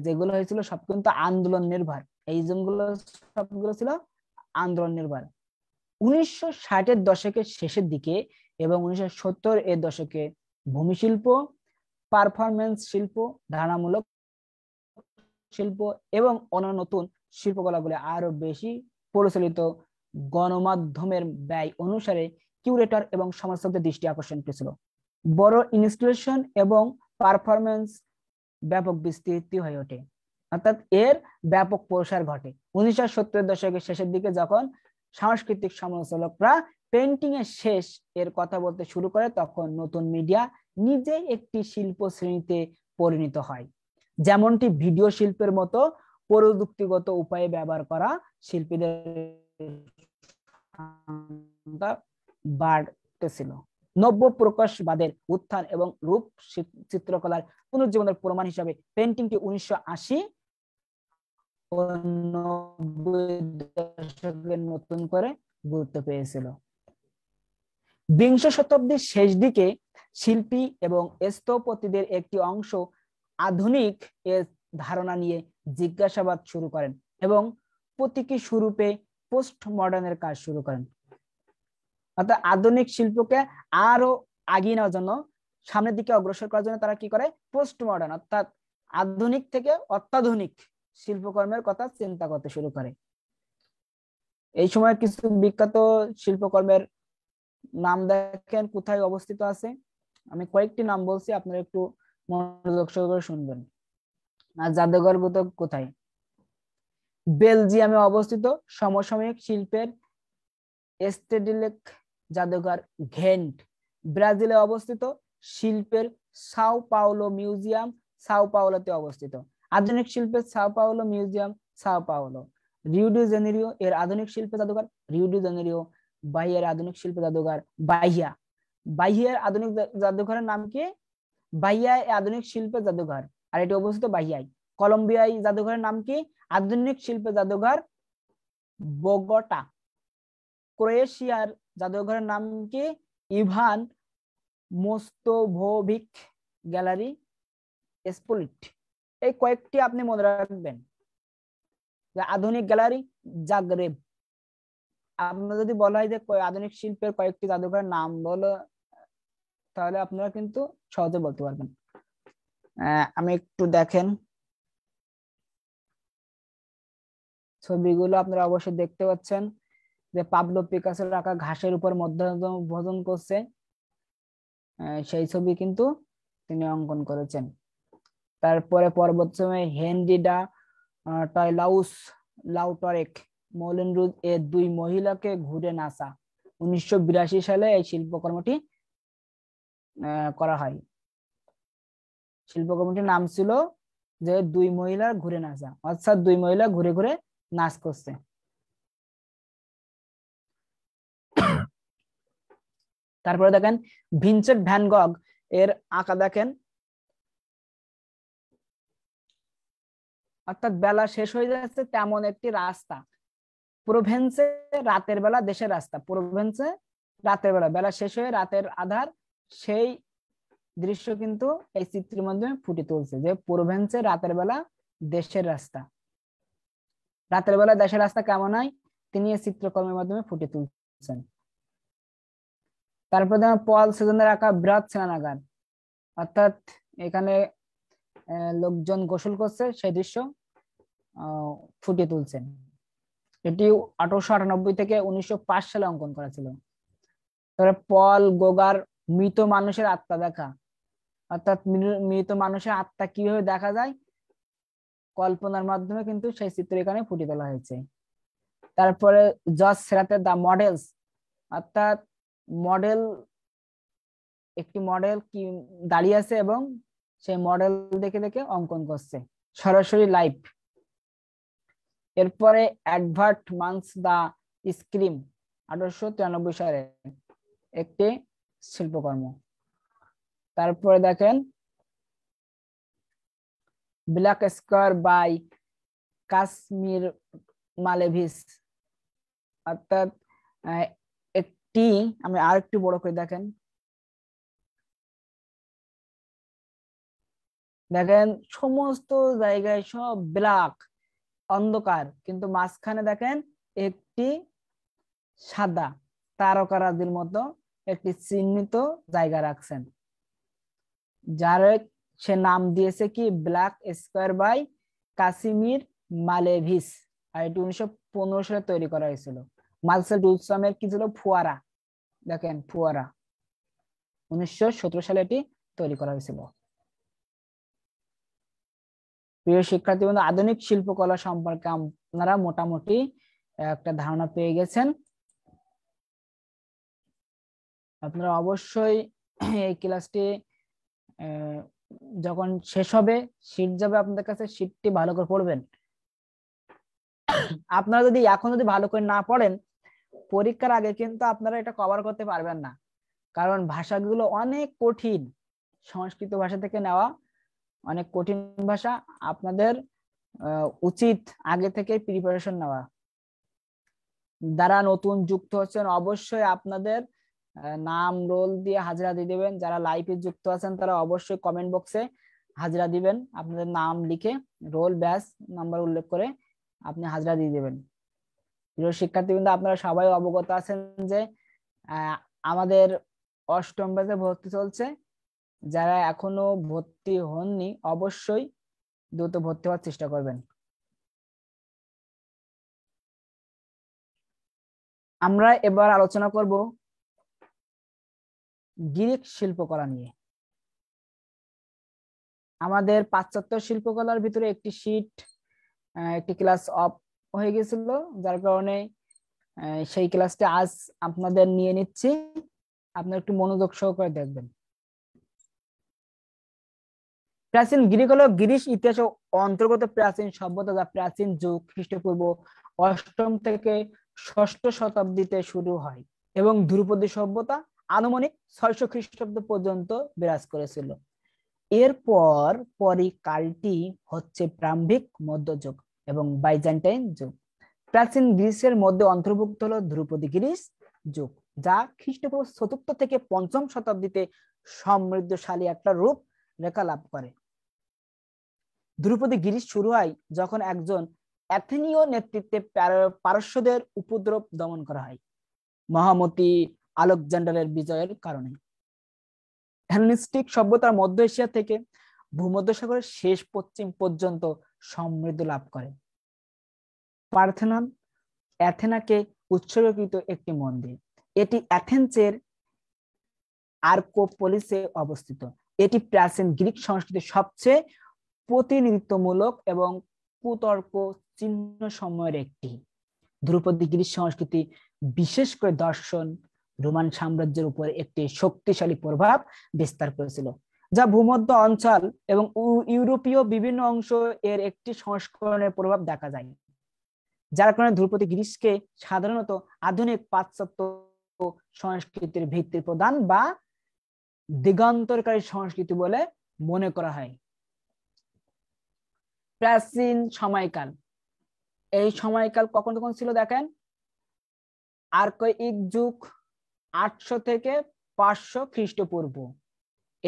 যেগুলো হয়েছিল সব কিন্তু আন্দোলন নির্ভর এই ইজমগুলো সবগুলো ছিল আন্দোলন নির্ভর। উনিশশো ষাট এর দশকের শেষের দিকে এবং উনিশশো সত্তর এর দশকে ভূমিশিল্প পারফরম্যান্স শিল্প ধারণামূলক শিল্প এবং অন্যান্য নতুন শিল্পকলাগুলো আরো বেশি প্রচলিত গণমাধ্যমের ব্যয় অনুসারে কিউরেটর এবং সমালোচকদের দৃষ্টি আকর্ষণ করেছিল। বড় ইনস্টলেশন এবং পারফরম্যান্স ব্যাপক বিস্তৃতি হয়ে ওঠে অর্থাৎ এর ব্যাপক প্রসার ঘটে। উনিশশো সত্তর এর দশকের শেষের দিকে যখন সাংস্কৃতিক সমালোচকরা পেইন্টিং এর শেষ এর কথা বলতে শুরু করে তখন নতুন মিডিয়া নিজে একটি শিল্প শ্রেণীতে পরিণত হয় যেমনটি ভিডিও শিল্পের মতো প্রযুক্তিগত উপায়ে ব্যবহার করা শিল্পীদের নব্য প্রকাশবাদের উত্থান এবং রূপ চিত্রকলার পুনর্জীবনের প্রমাণ হিসাবে পেইন্টিংটি উনিশশো আশি নতুন করে গুরুত্ব পেয়েছিল। বিংশ শতাব্দীর শেষ দিকে শিল্পী এবং স্থপতিদের একটি অংশ আধুনিক এর ধারণা নিয়ে জিজ্ঞাসাবাদ শুরু করেন এবং প্রতীকী স্বরূপে পোস্ট মডার্নের কাজ শুরু করেন। অর্থাৎ আধুনিক শিল্পকে আরো এগিয়ে নেওয়ার জন্য সামনের দিকে অগ্রসর করার জন্য তারা কি করে পোস্ট মডার্ন অর্থাৎ আধুনিক থেকে অত্যাধুনিক শিল্পকর্মের কথা চিন্তা করতে শুরু করে। এই সময় কিছু বিখ্যাত শিল্পকর্মের নাম দেখেন কোথায় অবস্থিত আছে, আমি কয়েকটি নাম বলছি আপনারা একটু মনোযোগ সহকারে শুনবেন। আর জাদুঘর গুলো কোথায় বেলজিয়ামে অবস্থিত সমসাময়িক শিল্পের এস্টেডিলেক জাদুঘর ঘেন্ট, ব্রাজিলে অবস্থিত শিল্পের সাও পাওলো মিউজিয়াম সাও পাওলোতে অবস্থিত আধুনিক শিল্পের Sao Paulo museum Sao Paulo, Rio de Janeiro এর আধুনিক শিল্প জাদুঘর রিও ডি জেনেরিও, বাইয়ার আধুনিক শিল্প জাদুঘর বাইয়া বাইয়ার আধুনিক জাদুঘরের নাম কি বাইয়া আধুনিক শিল্প জাদুঘর আর এটি অবস্থিত বাইয়ায়। কলম্বিয়ায় জাদুঘরের নাম কি আধুনিক শিল্প জাদুঘর বোগোটা। ক্রোয়েশিয়ার জাদুঘরের নাম কি ইভান মোস্তোভোভিক গ্যালারি স্পলিট। এই কয়েকটি আপনি মনে রাখবেন আধুনিক গ্যালারি জাগরেব। আপনারা যদি বলা হয় যে আধুনিক শিল্পের কয়েকটি জাদুঘরের নাম বলো তাহলে আপনারা কিন্তু সহজে বলতে পারবেন। আহ আমি একটু দেখেন ছবিগুলো আপনারা অবশ্যই দেখতে পাচ্ছেন যে পাবলো পিকাসোর আঁকা ঘাসের উপর মধ্যাহ্ন ভোজন করছে সেই ছবি কিন্তু তিনি অঙ্কন করেছেন। তারপরে পরবর্তী সময়ে হেনরি ডা টয়লাউস লাউটরেক মৌলেন রুজ এর দুই মহিলাকে ঘুরে নাচা উনিশশো বিরাশি সালে এই শিল্পকর্মটি করা হয়। শিল্পকর্মটির নাম ছিল যে দুই মহিলা ঘুরে নাচা অর্থাৎ দুই মহিলা ঘুরে ঘুরে নাচ করছে। তারপরে দেখেন ভিনসেন্ট ভ্যান গগ এর আঁকা দেখেন অর্থাৎ বেলা শেষ হয়ে যাচ্ছে তেমন একটি রাস্তা প্রোভেন্সে রাতের বেলা দেশের রাস্তা প্রোভেন্সে রাতের বেলা বেলা শেষ হয়ে রাতের আধার সেই দৃশ্য কিন্তু এই চিত্রের মাধ্যমে ফুটে তুলছে যে প্রোভেন্সে রাতের বেলা দেশের রাস্তা রাতের বেলা দেশের রাস্তা কেমন হয় তিনি এই চিত্রকর্মের মাধ্যমে ফুটে তুলছেন। তারপর দেখেন পল সেজানের আঁকা বৃহৎ সেনানাগার অর্থাৎ এখানে লোকজন গোসল করছে সেই দৃশ্য ফুটিয়ে তুলছেন। এটি আঠারোশো আটানব্বই থেকে উনিশশো পাঁচ সালে অঙ্কন করা ছিল। তারপরে পল গোগার মৃত মানুষের আত্মা দেখা, অর্থাৎ মৃত মানুষের আত্মা কিভাবে দেখা যায় কল্পনার মাধ্যমে কিন্তু সেই চিত্র এখানে ফুটিয়ে তোলা হয়েছে। তারপরে জর্জ সেরাতের দ্য মডেলস, অর্থাৎ মডেল একটি মডেল কি দাঁড়িয়ে আছে এবং সেই মডেল দেখে দেখে অঙ্কন করছে সরাসরি লাইভ। এরপরে এডভার্ট মান্স দ্য স্ক্রিম আঠারোশো তিরানব্বই সালে একটি শিল্পকর্ম। তারপরে দেখেন black square by Kashmir Malevich, অর্থাৎ একটি আমি আর একটু বড় করে দেখেন দেখেন সমস্ত জায়গায় সব ব্ল্যাক অন্ধকার, কিন্তু মাঝখানে দেখেন একটি সাদা তারকারাজির মতো একটি চিহ্নিত জায়গা রাখছেন, যার সে নাম দিয়েছে কি ব্ল্যাক স্কোয়ার বাই কাসিমির মালেভিস। আর এটি উনিশশো পনেরো সালে তৈরি করা হয়েছিল। মার্সেল ডুসামের কি ছিল ফুয়ারা, দেখেন ফুয়ারা উনিশশো সতেরো সালে এটি তৈরি করা হয়েছিল। প্রিয় শিক্ষার্থী বন্ধু, আধুনিক শিল্পকলা সম্পর্কে আপনারা মোটামুটি একটা ধারণা পেয়ে গেছেন। আপনারা অবশ্যই এই ক্লাসটি যখন শেষ হবে শীট যাবে আপনাদের কাছে, শীটটি ভালো করে পড়বেন। আপনারা যদি এখন যদি ভালো করে না পড়েন পরীক্ষার আগে কিন্তু আপনারা এটা কভার করতে পারবেন না, কারণ ভাষাগুলো অনেক কঠিন। সংস্কৃত ভাষা থেকে নেওয়া অনেক কঠিন ভাষা, আপনাদের উচিত আগে থেকে প্রিপারেশন নেওয়া। যারা নতুন যুক্ত হচ্ছেন অবশ্যই আপনাদের নাম রোল দিয়ে হাজিরা দিয়ে দেবেন। যারা লাইভে যুক্ত আছেন তারা অবশ্যই কমেন্ট বক্সে হাজিরা দিবেন, আপনাদের নাম লিখে রোল ব্যাচ নাম্বার উল্লেখ করে আপনি হাজিরা দিয়ে দেবেন। প্রিয় শিক্ষার্থীবৃন্দ, আপনারা সবাই অবগত আছেন যে আমাদের অষ্টম ব্যাচে ভর্তি চলছে। যারা এখনো ভর্তি হননি অবশ্যই দ্রুত ভর্তি হওয়ার চেষ্টা করবেন। আমরা এবার আলোচনা করব গ্রিক শিল্পকলা নিয়ে। আমাদের পাশ্চাত্য শিল্পকলার ভিতরে একটি শীট একটি ক্লাস অফ হয়ে গেছিল, যার কারণে সেই ক্লাসটা আজ আপনাদের নিয়ে নিচ্ছি। আপনারা একটু মনোযোগ সহকারে দেখবেন। প্রাচীন গ্রিক হলো গ্রিস ইতিহাসের অন্তর্গত প্রাচীন সভ্যতা, যা প্রাচীন যুগ খ্রিস্টপূর্ব অষ্টম থেকে ষষ্ঠ শতাব্দীতে শুরু হয় এবং ধ্রুপদী সভ্যতা আনুমানিক ছয়শো খ্রিস্টাব্দ পর্যন্ত বিরাজ করেছিল। এরপর পরই কালটি হচ্ছে প্রারম্ভিক মধ্যযুগ এবং বাইজান্টাইন যুগ। প্রাচীন গ্রিসের মধ্যে অন্তর্ভুক্ত হলো ধ্রুপদী গ্রিস যুগ, যা খ্রিস্টপূর্ব চতুর্থ থেকে পঞ্চম শতাব্দীতে সমৃদ্ধশালী একটা রূপ রেখা লাভ করে। ধ্রুপদী গ্রিস শুরু হয় যখন একজন অ্যাথেনীয় নেতৃত্বে পারস্যদের উপদ্রব দমন করা হয় মহামতি আলেকজান্ডারের বিজয়ের কারণে। হেলেনিস্টিক সভ্যতা মধ্য এশিয়া থেকে ভূমধ্যসাগরের শেষ পশ্চিম পর্যন্ত সমৃদ্ধ লাভ করে। পার্থেনন অ্যাথেনাকে উৎসর্গকৃত একটি মন্দির, এটি অ্যাথেন্সের আর্কোপলিসে অবস্থিত। এটি প্রাচীন গ্রিক সংস্কৃতির সবচেয়ে প্রতিনিধিত্বমূলক এবং কুতর্ক চিহ্ন সময়ের একটি। ধ্রুপদী গ্রিক সংস্কৃতি বিশেষ করে দর্শন রোমান সাম্রাজ্যের উপর একটি শক্তিশালী প্রভাব বিস্তার করেছিল, যা ভূমধ্য অঞ্চল এবং ইউরোপীয় বিভিন্ন অংশ এর একটি সংস্করণের প্রভাব দেখা যায়, যার কারণে ধ্রুপদী গ্রিসকে সাধারণত আধুনিক পাশ্চাত্য সংস্কৃতির ভিত্তি প্রদান বা দিগন্তরকারী সংস্কৃতি বলে মনে করা হয়। প্রাচীন সময়কাল, এই সময়কাল কখন কখন ছিল দেখেন আর্কাইক যুগ আটশো থেকে পাঁচশো খ্রিস্টপূর্ব।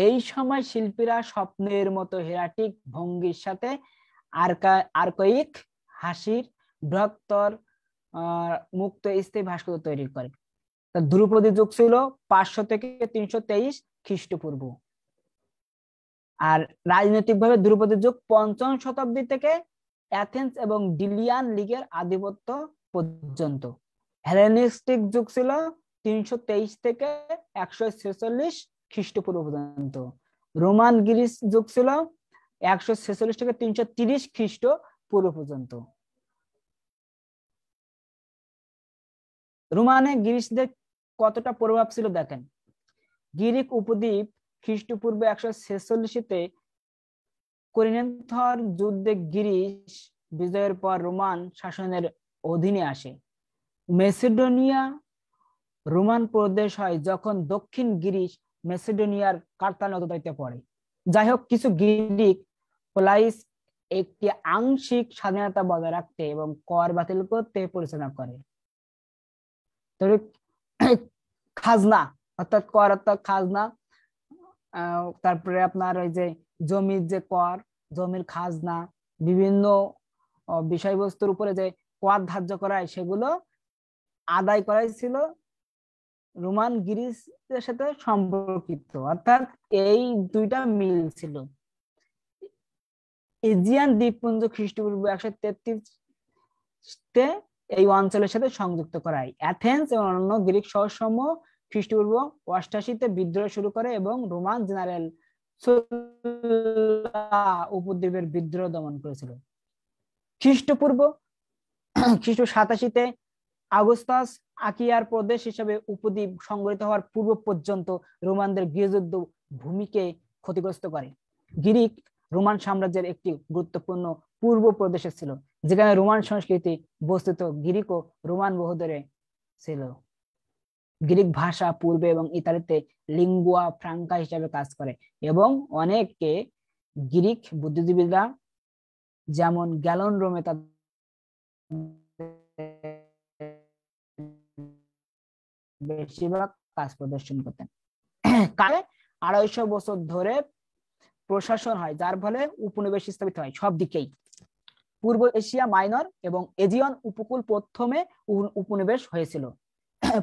এই সময় শিল্পীরা স্বপ্নের মতো হেরাটিক ভঙ্গির সাথে আর্কাইক হাসির বৃহত্তর মুক্ত স্থায়ী ভাস্কর্য তৈরি করে। ধ্রুপদী যুগ ছিল পাঁচশো থেকে তিনশো তেইশ খ্রিস্টপূর্ব। আর রাজনৈতিকভাবে ধ্রুপদের যুগ পঞ্চম শতাব্দী থেকে অ্যাথেন্স এবং ডিলিয়ান লীগের আধিপত্য পর্যন্ত। হেলেনিস্টিক যুগ ছিল তিনশো তেইশ থেকে একশো ছেচল্লিশ খ্রিস্টপূর্ব পর্যন্ত। রোমান গ্রিস যুগ ছিল একশো ছেচল্লিশ থেকে তিনশো তিরিশ খ্রিস্ট পূর্ব পর্যন্ত। রোমানে গ্রিসদের কতটা প্রভাব ছিল দেখেন। গ্রিক উপদ্বীপ খ্রিস্টপূর্বে একশো ছেচল্লিশে কোরিন্থর যুদ্ধে গ্রিস বিজয়ের পর রোমান শাসনের অধীনে আসে। মেসিডোনিয়া রোমান প্রদেশ হয় যখন দক্ষিণ গ্রিস মেসিডোনিয়ার কার্তানো দায়িত্বে পড়ে। যাই হোক, কিছু গ্রিক প্লাইস একটি আংশিক স্বাধীনতা বজায় রাখতে এবং কর বাতিল করতে পরিচালনা করে। তবে খাজনা অর্থাৎ কর অর্থাৎ খাজনা, তারপরে আপনার ওই যে জমির যে কর, জমির খাজনা, বিভিন্ন বিষয়বস্তুর উপরে যে কর ধার্য করা হয় সেগুলো আদায় করাই ছিল রোমান গ্রিসের সাথে সম্পর্কিত, অর্থাৎ এই দুইটা মিল ছিল। এজিয়ান দ্বীপপুঞ্জ খ্রিস্টপূর্ব একশো তেত্রিশতে এই অঞ্চলের সাথে সংযুক্ত করায়। অ্যাথেন্স এবং অন্য গ্রিক শহরসমূহ খ্রিস্টপূর্ব অষ্টাশিতে বিদ্রোহ শুরু করে এবং রোমান জেনারেল উপদ্বীপের বিদ্রোহ দমন করেছিল। খ্রিস্টপূর্ব খ্রিস্ট সাতাশিতে আগস্টাস আকিয়ার প্রদেশ হিসেবে উপদ্বীপ সংগঠিত হওয়ার পূর্ব পর্যন্ত রোমানদের গৃহযুদ্ধ ভূমিকে ক্ষতিগ্রস্ত করে। গ্রিক রোমান সাম্রাজ্যের একটি গুরুত্বপূর্ণ পূর্ব প্রদেশে ছিল যেখানে রোমান সংস্কৃতি বস্তুত গ্রিক ও রোমান বহুদরে ছিল। গ্রিক ভাষা পূর্বে এবং ইতালিতে লিঙ্গুয়া ফ্রাঙ্কা হিসাবে কাজ করে এবং অনেকে গ্রিক বুদ্ধিজীবীরা যেমন গ্যালন রোমে বেশিরভাগ কাজ প্রদর্শন করতেন। কালে আড়াইশো বছর ধরে প্রশাসন হয় যার ফলে উপনিবেশ স্থাপিত হয় সব দিকেই। পূর্ব এশিয়া মাইনর এবং এজিয়ন উপকূল প্রথমে উপনিবেশ হয়েছিল।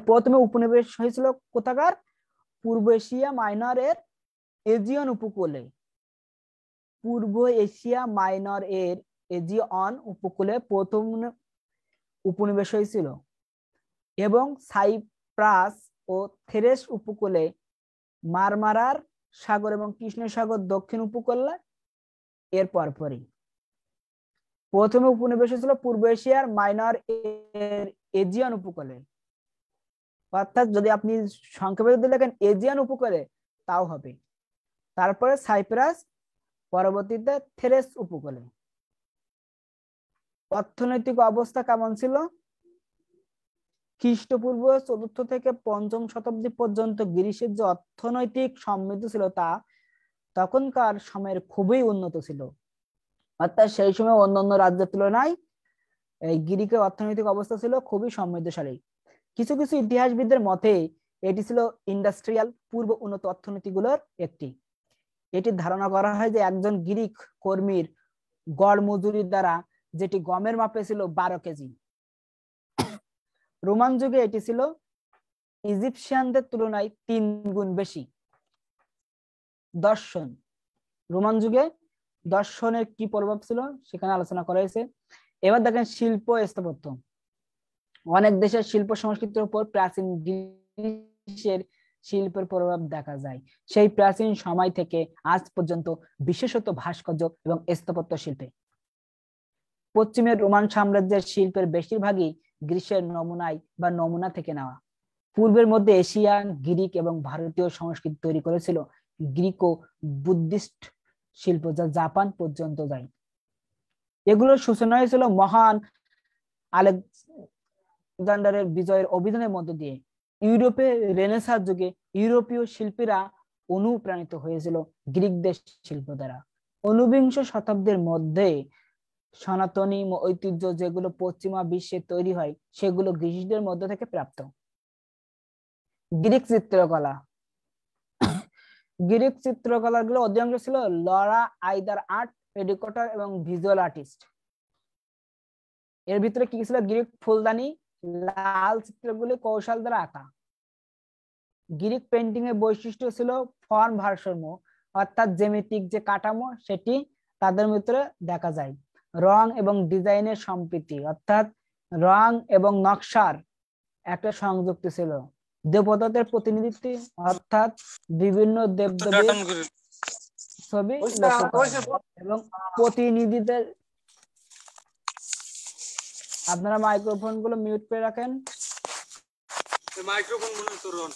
প্রথমে উপনিবেশ হয়েছিল কোথাকার? পূর্ব এশিয়া মাইনরের এজিয়ন উপকূলে। পূর্ব এশিয়া মাইনর এর এজিয়ন উপকূলে প্রথম উপনিবেশ হয়েছিল এবং সাইপ্রাস ও থেরেস উপকূলে, মারমারার সাগর এবং কৃষ্ণ সাগর দক্ষিণ উপকূলে এর পরপরই। প্রথমে উপনিবেশ হয়েছিল পূর্ব এশিয়ার মাইনর এর এজিয়ান উপকূলে, অর্থাৎ যদি আপনি সংক্ষেপে যদি লেখেন এজিয়ান উপকূলে তাও হবে। তারপরে সাইপ্রাস, পরবর্তীতে থেরেস উপকূলে। অর্থনৈতিক অবস্থা কেমন ছিল? খ্রিস্টপূর্ব চতুর্থ থেকে পঞ্চম শতাব্দী পর্যন্ত গ্রিসের যে অর্থনৈতিক সমৃদ্ধি ছিল তা তখনকার সময়ের খুবই উন্নত ছিল, অর্থাৎ সেই সময় অন্যান্য রাজ্যের তুলনায় এই গ্রিকের অর্থনৈতিক অবস্থা ছিল খুবই সমৃদ্ধশালী। কিছু কিছু ইতিহাসবিদদের মতে এটি ছিল ইন্ডাস্ট্রিয়াল পূর্ব উন্নত অর্থনীতিগুলোর একটি। এটি ধারণা করা হয় যে একজন গ্রিক কর্মীর গড় মজুরি দ্বারা, যেটি গমের মাপে ছিল বারো কেজি। রোমান যুগে এটি ছিল ইজিপশিয়ানদের তুলনায় তিন গুণ বেশি। দর্শন, রোমান যুগে দর্শনের কি প্রভাব ছিল সেখানে আলোচনা করা হয়েছে। এবার দেখেন শিল্প স্থাপত্য। অনেক দেশের শিল্প সংস্কৃতির উপর প্রাচীন গ্রিসের শিল্পের প্রভাব দেখা যায়। সেই প্রাচীন সময় থেকে আজ পর্যন্ত বিশেষত ভাস্কর্য এবং স্থাপত্য শিল্পে পশ্চিমের রোমান সাম্রাজ্যের শিল্পের বেশিরভাগই গ্রিসের নমুনায় বা নমুনা থেকে নেওয়া। পূর্বের মধ্যে এশিয়া গ্রিক এবং ভারতীয় সংস্কৃতি তৈরি করেছিল গ্রিক ও বুদ্ধিস্ট শিল্প যা জাপান পর্যন্ত যায়। এগুলোর সূচনা হয়েছিল মহান আলেকজান্ডারের বিজয়ের অভিযানের মধ্য দিয়ে। ইউরোপে রেনেসাঁ যুগে ইউরোপীয় শিল্পীরা অনুপ্রাণিত হয়েছিল গ্রিকদের শিল্প দ্বারা। ঊনবিংশ শতাব্দীর মধ্যে সনাতনী ঐতিহ্য যেগুলো পশ্চিমা বিশ্বে তৈরি হয় সেগুলো গ্রিসদের মধ্য থেকে প্রাপ্ত। গ্রিক চিত্রকলা, গ্রিক চিত্রকলা গুলো অধিকাংশ ছিল লরা আইদার আর্ট এডুকেটর এবং ভিজুয়াল আর্টিস্ট। এর ভিতরে কি ছিল? গ্রিক ফুলদানি, লাল চিত্রগুলি কৌশল দ্বারা আঁকা। গ্রিক পেন্টিং এর বৈশিষ্ট্য ছিল ফর্ম ভারসাম্য অর্থাৎ জ্যামিতিক যে কাঠামো সেটি তাদের ভিতরে দেখা যায়। রং এবং ডিজাইনের সম্প্রীতি অর্থাৎ রং এবং নকশার একটা সংযুক্তি ছিল। দেবতাদের প্রতিনিধিত্ব অর্থাৎ বিভিন্ন দেবদেবীর ছবি এবং প্রতিনিধিদের আপনারা মাইক্রোফোন গুলো মিউট করে রাখেন। মাইক্রোফোন গুলো সরুন।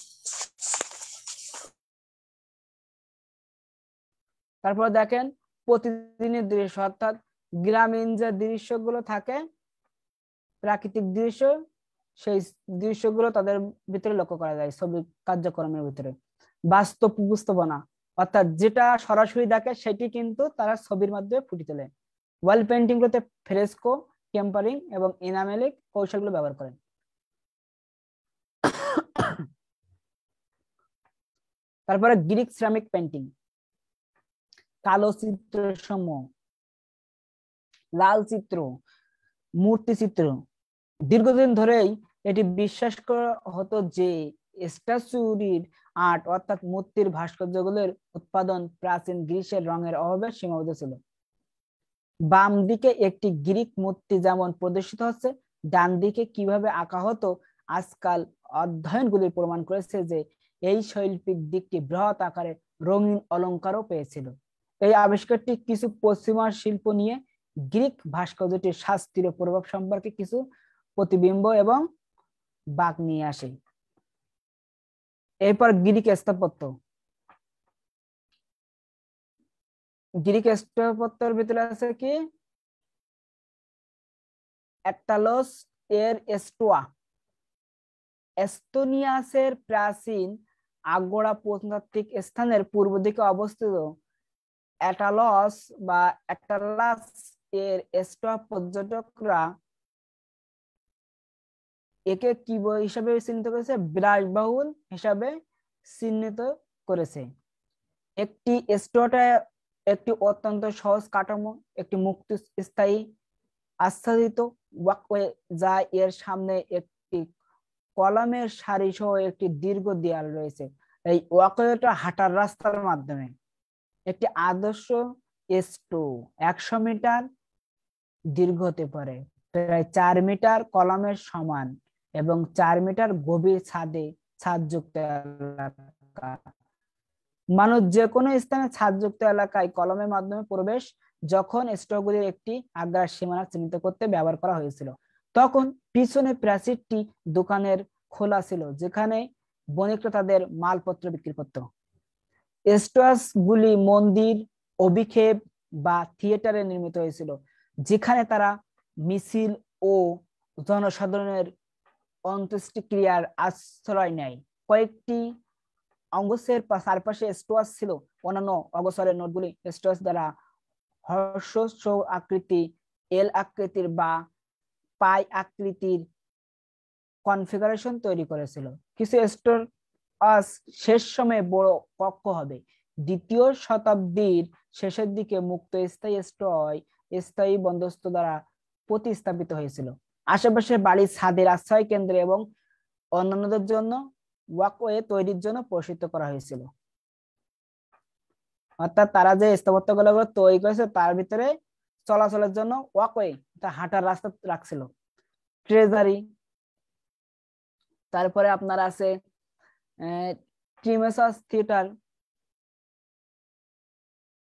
তারপর দেখেন প্রতিদিনের দৃশ্য অর্থাৎ গ্রামীণ যে দৃশ্যগুলো থাকে প্রাকৃতিক দৃশ্য সেই দৃশ্যগুলো তাদের ভিতরে লক্ষ্য করা যায় ছবি কার্যক্রমের ভিতরে। বাস্তব উপস্থাপনা অর্থাৎ যেটা সরাসরি দেখে সেটি কিন্তু তারা ছবির মাধ্যমে ফুটে তোলে। ওয়াল পেন্টিং গুলোতে ফ্রেস্কো টেম্পারিং এবং এনামেলিক কৌশলগুলো ব্যবহার করেন। তারপরে গ্রিক সিরামিক পেন্টিং কালো চিত্রসমূহ লাল চিত্র মূর্তি চিত্র দীর্ঘদিন ধরেই এটি বিশ্বাস করা হতো যে স্ট্যাচুরির আর্ট অর্থাৎ মূর্তির ভাস্কর্যগুলোর উৎপাদন প্রাচীন গ্রিসের রঙের অভাবে সীমাবদ্ধ ছিল। বাম দিকে একটি গ্রিক মূর্তি যেমন প্রদর্শিত হচ্ছে ডান দিকে কিভাবে আঁকা হতো আজকাল অধ্যয়নগুলি প্রমাণ করেছে যে এই শৈল্পিক দিকটি বৃহৎ আকারে রঙিন অলঙ্কারও পেয়েছিল। এই আবিষ্কারটি কিছু পশ্চিমা শিল্প নিয়ে গ্রিক ভাস্কর্যটির শাস্তির প্রভাব সম্পর্কে কিছু প্রতিবিম্ব এবং বাক নিয়ে আসে। এরপর গ্রিক স্থাপত্য গ্রিক স্থাপত্যের ভিতরে আছে কি অ্যাটালস এর স্টোয়া এস্তোনিয়াসের প্রাচীন আগোড়া প্রত্নতাত্ত্বিক স্থানের পূর্ব দিকে অবস্থিত অ্যাটালস বা অ্যাটালাস এর স্টোয়া পর্যটকরা একে কি হিসাবে চিহ্নিত করেছে বিলাসবহুল হিসাবে চিহ্নিত করেছে। একটি স্টোয়াটা একটি অত্যন্ত সহজ কাঠামো একটি মুক্ত স্থায়ী আচ্ছাদিত ওয়াকওয়ে যা এর সামনে একটি কলামের সারি সহ একটি দীর্ঘ দেয়াল রয়েছে। এই ওয়াকওয়েটা হাঁটার রাস্তার মাধ্যমে একটি আদর্শ স্টো একশো মিটার দীর্ঘ হতে পারে প্রায় চার মিটার কলামের সমান এবং চার মিটার গভীর ছাদে ছাদযুক্ত এলাকা। মানুষ যে কোনো স্থানে ছাদযুক্ত এলাকায় কলমের মাধ্যমে প্রবেশ যখন স্টোগুলির একটি আগ্রাস সীমানা চিহ্নিত করতে ব্যবহার করা হয়েছিল তখন পিছনে প্রাচীরটি দোকানের খোলা ছিল যেখানে বণিকরা তাদের মালপত্র বিক্রি করত। স্টোয়াসগুলি মন্দির অভিক্ষেপ বা থিয়েটারে নির্মিত হয়েছিল যেখানে তারা মিছিল ও জনসাধারণের অন্ত্যেষ্টিক্রিয়ার আশ্রয় নেয়। কয়েকটি অঙ্গসের চারপাশে স্টোয়াস ছিল। অন্যান্য অগসরের নোটগুলি স্টোয়াস দ্বারা হর্ষস আকৃতি এল আকৃতির বা পাই আকৃতির কনফিগারেশন তৈরি করেছিল। কিছু স্টোয়াস শেষ সময়ে বড় কক্ষ হবে। দ্বিতীয় শতাব্দীর শেষের দিকে মুক্ত স্থায়ী স্টয় স্থায়ী বন্দোবস্ত দ্বারা প্রতিস্থাপিত হয়েছিল। আশেপাশের বাড়ির ছাদের আশ্রয় কেন্দ্রে এবং অন্যান্যদের জন্য ওয়াকওয়ে তৈরির জন্য প্রসারিত করা হয়েছিল। অর্থাৎ তারা যে স্থাপত্যগুলো তৈরি করেছে তার ভিতরে চলাচলের জন্য ওয়াকওয়ে তা হাঁটার রাস্তা রাখছিল। ট্রেজারি তারপরে আপনার আছে টিমেসাস থিয়েটার।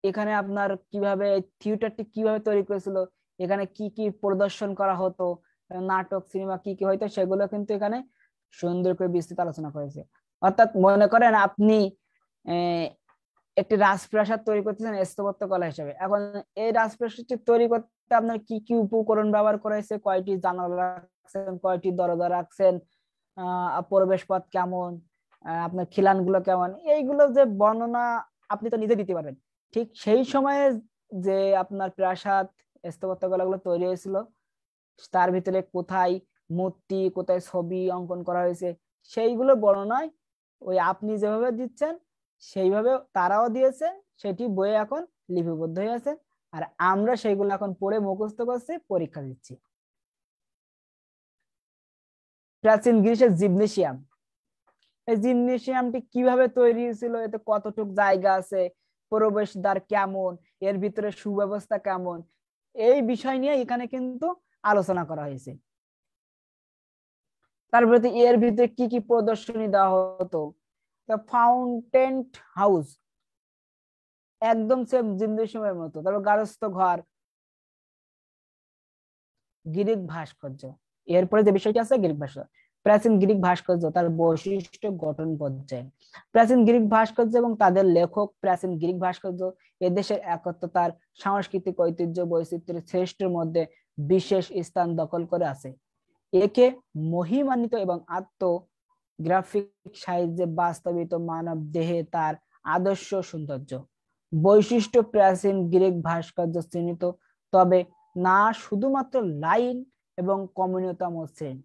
এখানে আপনার কিভাবে থিয়েটারটি কিভাবে তৈরি করেছিল এখানে কি কি প্রদর্শন করা হতো নাটক সিনেমা কি কি হইতো সেগুলো কিন্তু এখানে সুন্দর করে বিস্তৃত আলোচনা করেছে। অর্থাৎ মনে করেন আপনি একটি রাজপ্রাসাদ তৈরি করতেছেন স্থাপত্য কলা হিসেবে। এখন এই রাজপ্রাসাদটি তৈরি করতে আপনার কি কি উপকরণ ব্যবহার করেছে কয়টি জানালা রাখছেন কয়টি দরজা রাখছেন আহ প্রবেশ পথ কেমন আপনার খিলান গুলো কেমন এইগুলো যে বর্ণনা আপনি তো নিজে দিতে পারবেন। ঠিক সেই সময়ে যে আপনার প্রাসাদ স্থাপত্য কলাগুলো তৈরি হয়েছিল তার ভিতরে কোথায় মূর্তি কোথায় ছবি অঙ্কন করা হয়েছে সেইগুলো বর্ণনায় ওই আপনি যেভাবে দিচ্ছেন সেইভাবে তারাও দিয়েছে সেটি বইয়ে এখন লিপিবদ্ধ হয়ে আছে আর আমরা সেইগুলো এখন পড়ে মুখস্থ করছি পরীক্ষা দিচ্ছি। প্রাচীন গ্রিসের জিমনেশিয়াম এই জিমনেশিয়ামটি কিভাবে তৈরি হয়েছিল এতে কতটুক জায়গা আছে প্রবেশদ্বার কেমন, এর ভিতরে সুব্যবস্থা কেমন, এই বিষয় নিয়ে এখানে কিন্তু আলোচনা করা হয়েছে। তারপরে এর ভিতরে কি কি প্রদর্শনী দেওয়া হতো, ফাউন্টেন হাউস একদম সেম জিমদের সময়ের মতো, তারপর গারস্থ ঘর, গ্রিক ভাস্কর্য, এরপরে যে বিষয়টি আছে গ্রিক ভাস্কর্য, প্রাচীন গ্রিক ভাস্কর্য তার বৈশিষ্ট্য গঠন পর্যায়ে, প্রাচীন গ্রিক ভাস্কর্য এবং তাদের লেখক, প্রাচীন গ্রিক ভাস্কর্য এদেশের একত্রতার সাংস্কৃতিক ঐতিহ্য বৈচিত্র্যের শ্রেষ্ঠের মধ্যে বিশেষ স্থান দখল করে আছে। একে মহিমান্বিত এবং আত্মগ্রাফিক সাহিত্যে বাস্তবিত মানব দেহে তার আদর্শ সৌন্দর্য বৈশিষ্ট্য প্রাচীন গ্রিক ভাস্কর্য চিহ্নিত, তবে না শুধুমাত্র লাইন এবং কমনীয়তম শ্রেণী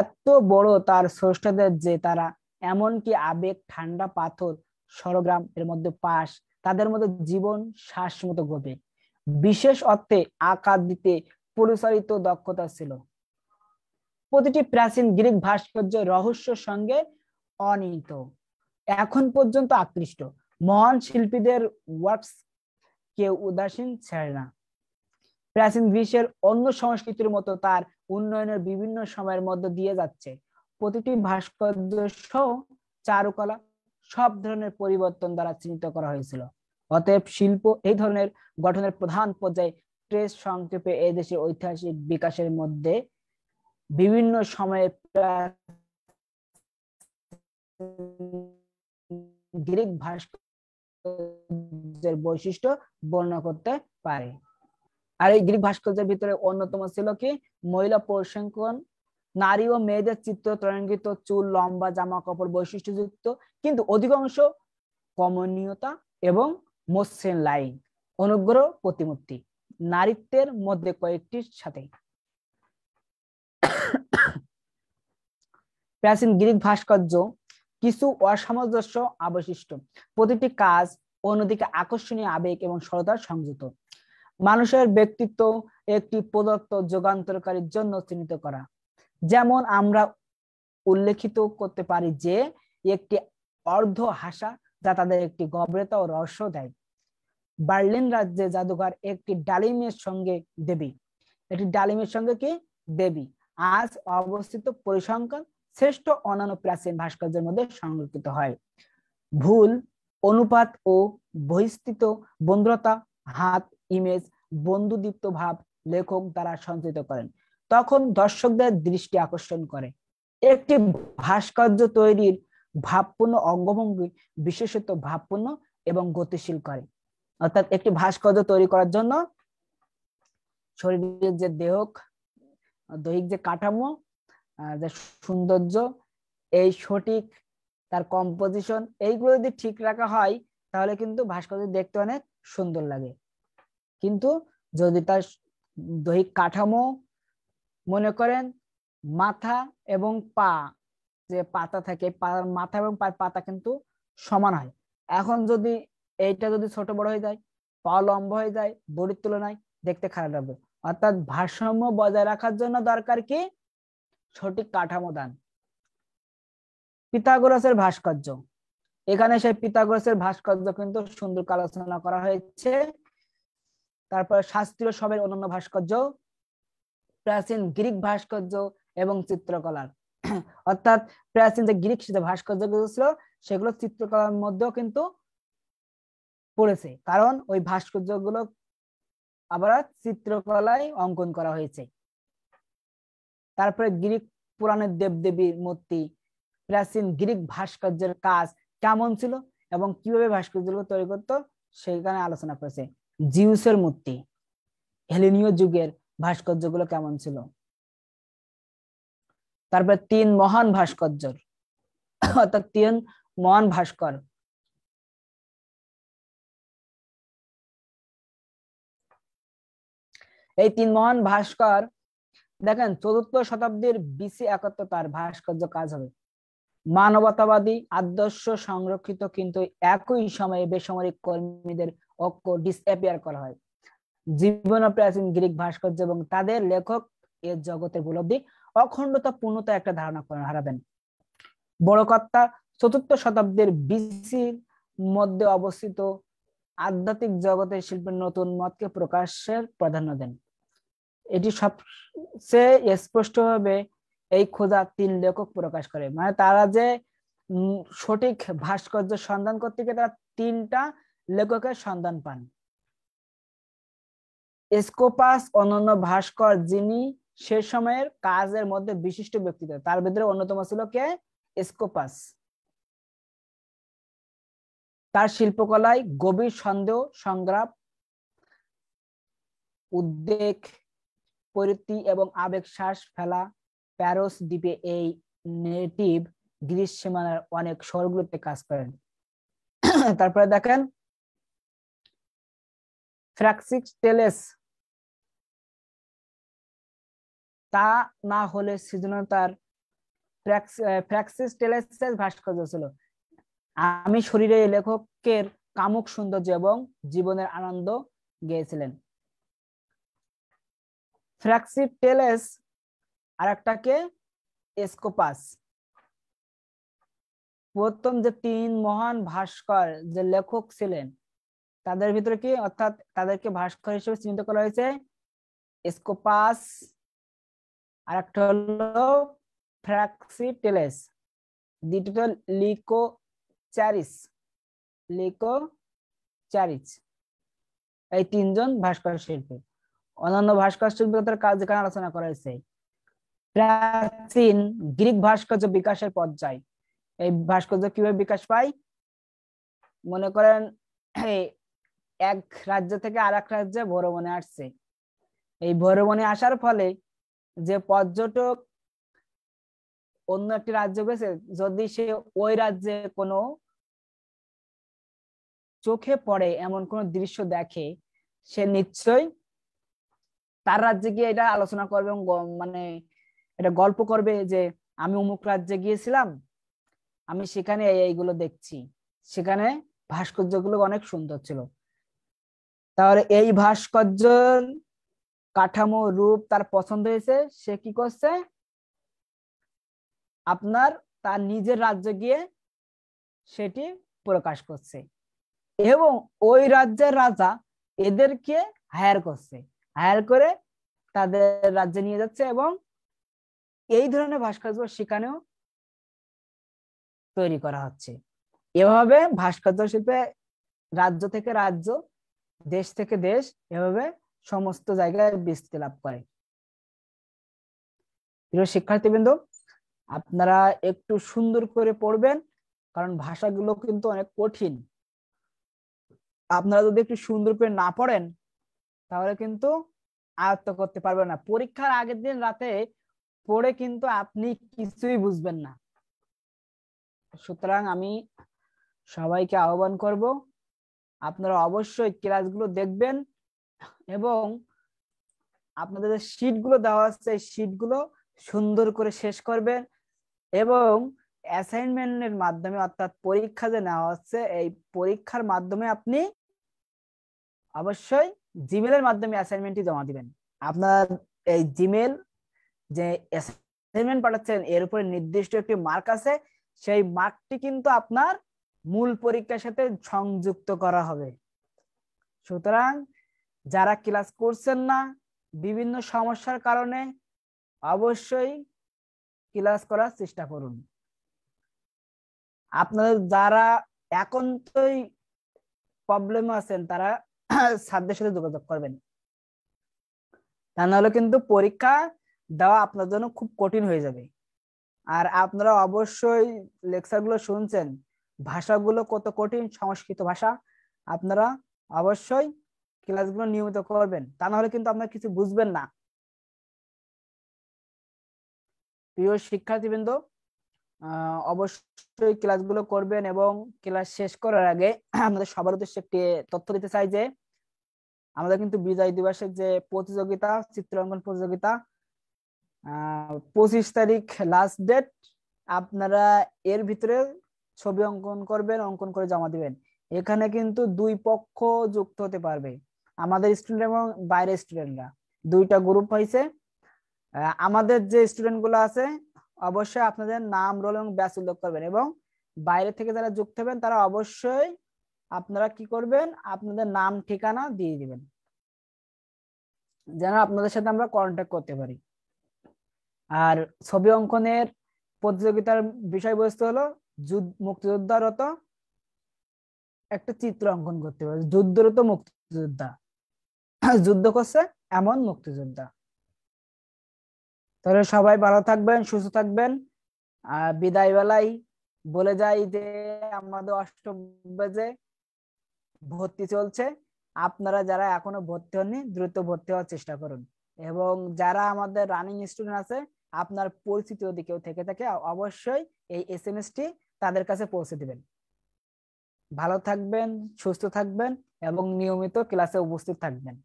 এত বড় তার স্রষ্টাদের যে তারা এমনকি আবেগ, ঠান্ডা পাথর, সরগ্রাম এর মধ্যে পাশ তাদের মধ্যে জীবন শ্বাস মতো গভীর বিশেষ অর্থে আকার দিতে পরিচালিত দক্ষতা ছিল। প্রতিটি প্রাচীন গ্রিক ভাস্কর্য রহস্যের সঙ্গে অনিত এখন পর্যন্ত আকৃষ্ট মহান শিল্পীদের ওয়ার্কস কেউ উদাসীন ছেড়ে না। প্রাচীন গ্রিসের অন্য সংস্কৃতির মতো তার উন্নয়নের বিভিন্ন সময়ের মধ্যে দিয়ে যাচ্ছে। প্রতিটি ভাস্কর্য সহ চারুকলা সব ধরনের পরিবর্তন দ্বারা চিহ্নিত করা হয়েছিল। অতএব শিল্প এই ধরনের গঠনের প্রধান পর্যায়ে ট্রেস সংক্ষেপে এই দেশের ঐতিহাসিক বিকাশের মধ্যে বিভিন্ন সময়ে গ্রিক ভাস্কর্যের বৈশিষ্ট্য বর্ণনা করতে পারে। আর এই গ্রিক ভাস্কর্যের ভিতরে অন্যতম ছিল কি মহিলা প্রশিক্ষণ, নারী ও মেয়েদের চিত্র তরঙ্গিত চুল, লম্বা জামা কাপড় বৈশিষ্ট্যযুক্ত, কিন্তু অধিকাংশ কমনীয়তা এবং মসৃণ লাইন, অনুগ্রহ প্রতিমূর্তি নারীত্বের মধ্যে কয়েকটির সাথে। প্রাচীন গ্রিক ভাস্কর্য কিছু অসামঞ্জস্য অবশিষ্ট, প্রতিটি কাজ অন্যদিকে আকর্ষণীয় আবেগ এবং সরলতার সংযুক্ত। মানুষের ব্যক্তিত্ব একটি প্রদত্ত যুগান্তরকারীর জন্য চিহ্নিত করা, যেমন আমরা উল্লেখিত করতে পারি যে একটি অর্ধ হাসা যা তাদের একটি গভীরতা ও রহস্য দেয়। বার্লিন রাজ্যে জাদুঘর একটি ডালিমের সঙ্গে দেবী, একটি ডালিমের সঙ্গে কি দেবী আজ অবস্থিত পরিসংখ্যান শ্রেষ্ঠ অন্যান্য প্রাচীন ভাস্কর্যের মধ্যে সংরক্ষিত হয়। ভুল, অনুপাত ও বহিস্থিত বন্ধুরতা, হাত ইমেজ, বন্ধুদীপ্ত ভাব লেখক দ্বারা সঞ্চিত করেন, তখন দর্শকদের দৃষ্টি আকর্ষণ করে। একটি ভাস্কর্য তৈরির ভাবপূর্ণ অঙ্গভঙ্গি বিশেষত ভাবপূর্ণ এবং গতিশীল করে। অর্থাৎ একটি ভাস্কর্য তৈরি করার জন্য শরীরের যে দেহ, দৈহিক যে কাঠামো, যে সৌন্দর্য, এই সঠিক তার কম্পোজিশন, এইগুলো যদি ঠিক রাখা হয় তাহলে কিন্তু ভাস্কর্য দেখতে অনেক সুন্দর লাগে। কিন্তু যদি তার দৈহিক কাঠামো মনে করেন মাথা এবং পা, যে পাতা থাকে মাথা এবং পাতা কিন্তু সমান হয়, এখন যদি এইটা যদি ছোট বড় হয়ে যায়, পা লম্বা হয়ে যায় বড়ির তুলনায়, দেখতে খারাপ লাগবে। অর্থাৎ ভারসাম্য বজায় রাখার জন্য দরকার কি সঠিক কাঠামো দান। পিথাগোরাসের ভাস্কর্য, এখানে সেই পিথাগোরাসের ভাস্কর্য কিন্তু সুন্দর আলোচনা করা হয়েছে। তারপর শাস্ত্রীয় সবের অন্যান্য ভাস্কর্য, প্রাচীন গ্রিক ভাস্কর্য এবং চিত্রকলার, অর্থাৎ প্রাচীন যে গ্রিক ভাস্কর্য ছিল সেগুলো চিত্রকলার মধ্যেও কিন্তু পড়েছে, কারণ ওই ভাস্কর্য গুলো আবার চিত্রকলায় অঙ্কন করা হয়েছে। তারপরে গ্রিক পুরাণের দেবদেবীর মূর্তি, প্রাচীন গ্রিক ভাস্কর্যের কাজ কেমন ছিল এবং কিভাবে ভাস্কর্যগুলো তৈরি করতো সেখানে আলোচনা করেছে। জিউসের মূর্তি, হেলেনীয় যুগের ভাস্কর্যগুলো কেমন ছিল। তারপরে তিন মহান ভাস্কর্য, অর্থাৎ তিন মহান ভাস্কর, এই তিন মহান ভাস্কর দেখেন চতুর্থ শতাব্দীর বিসি একত্র তার ভাস্কর্য কাজ হবে। মানবতাবাদী আদর্শ সংরক্ষিত, কিন্তু একই সময়ে বেসামরিক কর্মীদের ঐক্য ডিসঅ্যাপিয়ার করা হয়। জীবন প্রাচীন গ্রিক ভাস্কর্য এবং তাদের লেখক এর জগতের উপলব্ধি অখণ্ডতা পূর্ণতা একটা ধারণা হারাবেন। বড় কর্তা চতুর্থ শতাব্দীর বিসির মধ্যে অবস্থিত আধ্যাত্মিক জগতের শিল্পের নতুন মতকে প্রকাশের প্রাধান্য দেন। এটি সবচেয়ে স্পষ্টভাবে এই খোঁজা তিন লেখক প্রকাশ করে, মানে তারা যে সঠিক ভাস্কর্য সন্ধান করতে গিয়ে তারা তিনটা লেখকের সন্ধান পান। স্কোপাস অনন্য ভাস্কর যিনি সে সময়ের কাজের মধ্যে বিশিষ্ট ব্যক্তিত্ব, তার ভিতরে অন্যতম ছিল কে? স্কোপাস। তার শিল্পকলায় গভীর সন্দেহ, সংগ্রাম, উদ্বেগ, পরিতি এবং আবেগ শ্বাস ফেলা প্যারোস দ্বীপে এই নেটিভ গ্রিস সীমানার অনেক শহরগুলোতে কাজ করেন। তারপরে দেখেন প্র্যাক্সিটেলেস, তা না হলে সৃজনশীল তার প্র্যাক্সিটেলেসের ভাস্কর্য ছিল। আমি শরীরে লেখকের কামুক সৌন্দর্য এবং জীবনের আনন্দ গেয়েছিলেন। প্র্যাক্সিটেলেস আর একটাকে স্কোপাস। প্রথম যে তিন মহান ভাস্কর যে লেখক ছিলেন তাদের ভিতরে কি, অর্থাৎ তাদেরকে ভাস্কর হিসেবে চিহ্নিত করা হয়েছে স্কোপাস আর একটা হলো প্র্যাক্সিটেলেস, দ্বিতীয়টা লিকো চারিস, লিকো চারিস। এই তিনজন ভাস্কর শিল্পী। অন্যান্য ভাস্কর শিল্পীদের কাজ যেখানে আলোচনা করা হয়েছে প্রাচীন গ্রিক ভাস্কর্য বিকাশের পর্যায়, এই ভাস্কর্য কিভাবে বিকাশ পায়। মনে করেন এক রাজ্য থেকে আর এক রাজ্যে ভ্রমণে আসছে, এই ভ্রমণে আসার ফলে যে পর্যটক অন্য একটি রাজ্য গেছে, যদি সে ওই রাজ্যে কোনো চোখে পড়ে এমন কোন দৃশ্য দেখে সে নিশ্চয়ই তার রাজ্যে গিয়ে এটা আলোচনা করবে, মানে এটা গল্প করবে যে আমি অমুক রাজ্যে গিয়েছিলাম, আমি সেখানে এইগুলো দেখছি, সেখানে ভাস্কর্যগুলো অনেক সুন্দর ছিল। তাহলে এই ভাস্কর্যের কাঠামো, রূপ তার পছন্দ হয়েছে, সে কি করছে আপনার তার নিজের রাজ্যে গিয়ে সেটি প্রকাশ করছে এবং ওই রাজ্যের রাজা এদেরকে হায়ার করছে, হায়ার করে তাদের রাজ্যে নিয়ে যাচ্ছে এবং এই ধরনের ভাস্কর্য সেখানেও তৈরি করা হচ্ছে। এভাবে ভাস্কর্য শিল্পে রাজ্য থেকে রাজ্য, দেশ থেকে দেশ, এভাবে সমস্ত জায়গায় বিস্তৃতি লাভ করে। প্রিয় শিক্ষার্থীবৃন্দ, আপনারা একটু সুন্দর করে পড়বেন, কারণ ভাষাগুলো কিন্তু অনেক কঠিন। আপনারা যদি একটু সুন্দর করে না পড়েন তাহলে কিন্তু আয়ত্ত করতে পারবেন না। পরীক্ষার আগের দিন রাতে পড়ে কিন্তু আপনি কিছুই বুঝবেন না। সুতরাং আমি সবাইকে আহ্বান করব, আপনারা অবশ্যই ক্লাসগুলো দেখবেন এবং আপনাদের যে শীটগুলো দেওয়া আছে এই শীটগুলো সুন্দর করে শেষ করবেন এবং অ্যাসাইনমেন্টের মাধ্যমে, অর্থাৎ পরীক্ষা যে নেওয়া হচ্ছে এই পরীক্ষার মাধ্যমে আপনি অবশ্যই জিমেলের মাধ্যমে অ্যাসাইনমেন্টটি জমা দিবেন। আপনার এই জিমেল যে অ্যাসাইনমেন্ট পাঠাচ্ছেন এর উপরে নির্দিষ্ট একটি মার্ক আছে, সেই মার্কটি কিন্তু আপনার মূল পরীক্ষার সাথে সংযুক্ত করা হবে। সুতরাং যারা ক্লাস করছেন না বিভিন্ন সমস্যার কারণে অবশ্যই ক্লাস করার চেষ্টা করুন। আপনাদের যারা একান্তই প্রবলেমে আছেন তারা ছাত্রদের সাথে যোগাযোগ করবেন, তা নাহলে কিন্তু পরীক্ষা দেওয়া আপনার জন্য খুব কঠিন হয়ে যাবে। আর আপনারা অবশ্যই লেকচারগুলো শুনছেন, ভাষাগুলো কত কঠিন, সংস্কৃত ভাষা, আপনারা অবশ্যই ক্লাসগুলো নিয়মিত করবেন, তা নাহলে কিন্তু আপনারা কিছু বুঝবেন না। প্রিয় শিক্ষার্থীবৃন্দ, আহ অবশ্যই ক্লাসগুলো করবেন এবং ক্লাস শেষ করার আগে আমাদের সবার উদ্দেশ্যে একটি তথ্য দিতে চাই যে আমাদের কিন্তু বিজয় দিবসের যে প্রতিযোগিতা, চিত্রাঙ্কন প্রতিযোগিতা, আহ পঁচিশ তারিখ লাস্ট ডেট। আপনারা এর ভিতরে ছবি অঙ্কন করবেন, অঙ্কন করে জমা দিবেন। এখানে কিন্তু দুই পক্ষ যুক্ত হতে পারবে, আমাদের স্টুডেন্ট এবং বাইরের স্টুডেন্টরা, দুইটা গ্রুপ হয়েছে। আমাদের যে স্টুডেন্ট গুলো আছে অবশ্যই আপনাদের নাম, রোল এবং ব্যাচ উল্লেখ করবেন এবং বাইরে থেকে যারা যুক্ত হবেন তারা অবশ্যই আপনারা কি করবেন আপনাদের নাম ঠিকানা দিয়ে দিবেন যেন আপনাদের সাথে আমরা কন্টাক্ট করতে পারি আর ছবি অঙ্কনের প্রতিযোগিতার বিষয়বস্তু হলো মুক্তিযোদ্ধারত একটা চিত্র অঙ্কন করতে হবে যুদ্ধরত মুক্তিযোদ্ধা যুদ্ধ করছে এমন মুক্তিযোদ্ধা তাহলে সবাই ভালো থাকবেন সুস্থ থাকবেন আর বিদায় বেলায় বলে যাই যে আমাদের অষ্টম ব্যাচে ভর্তি চলছে আপনারা যারা এখনো ভর্তি হননি দ্রুত ভর্তি হওয়ার চেষ্টা করুন এবং যারা আমাদের রানিং স্টুডেন্ট আছে আপনার পরিচিত যদি কেউ থেকে থাকে অবশ্যই এই এসএমএসটি তাদের কাছে পৌঁছে দিবেন ভালো থাকবেন সুস্থ থাকবেন এবং নিয়মিত ক্লাসে উপস্থিত থাকবেন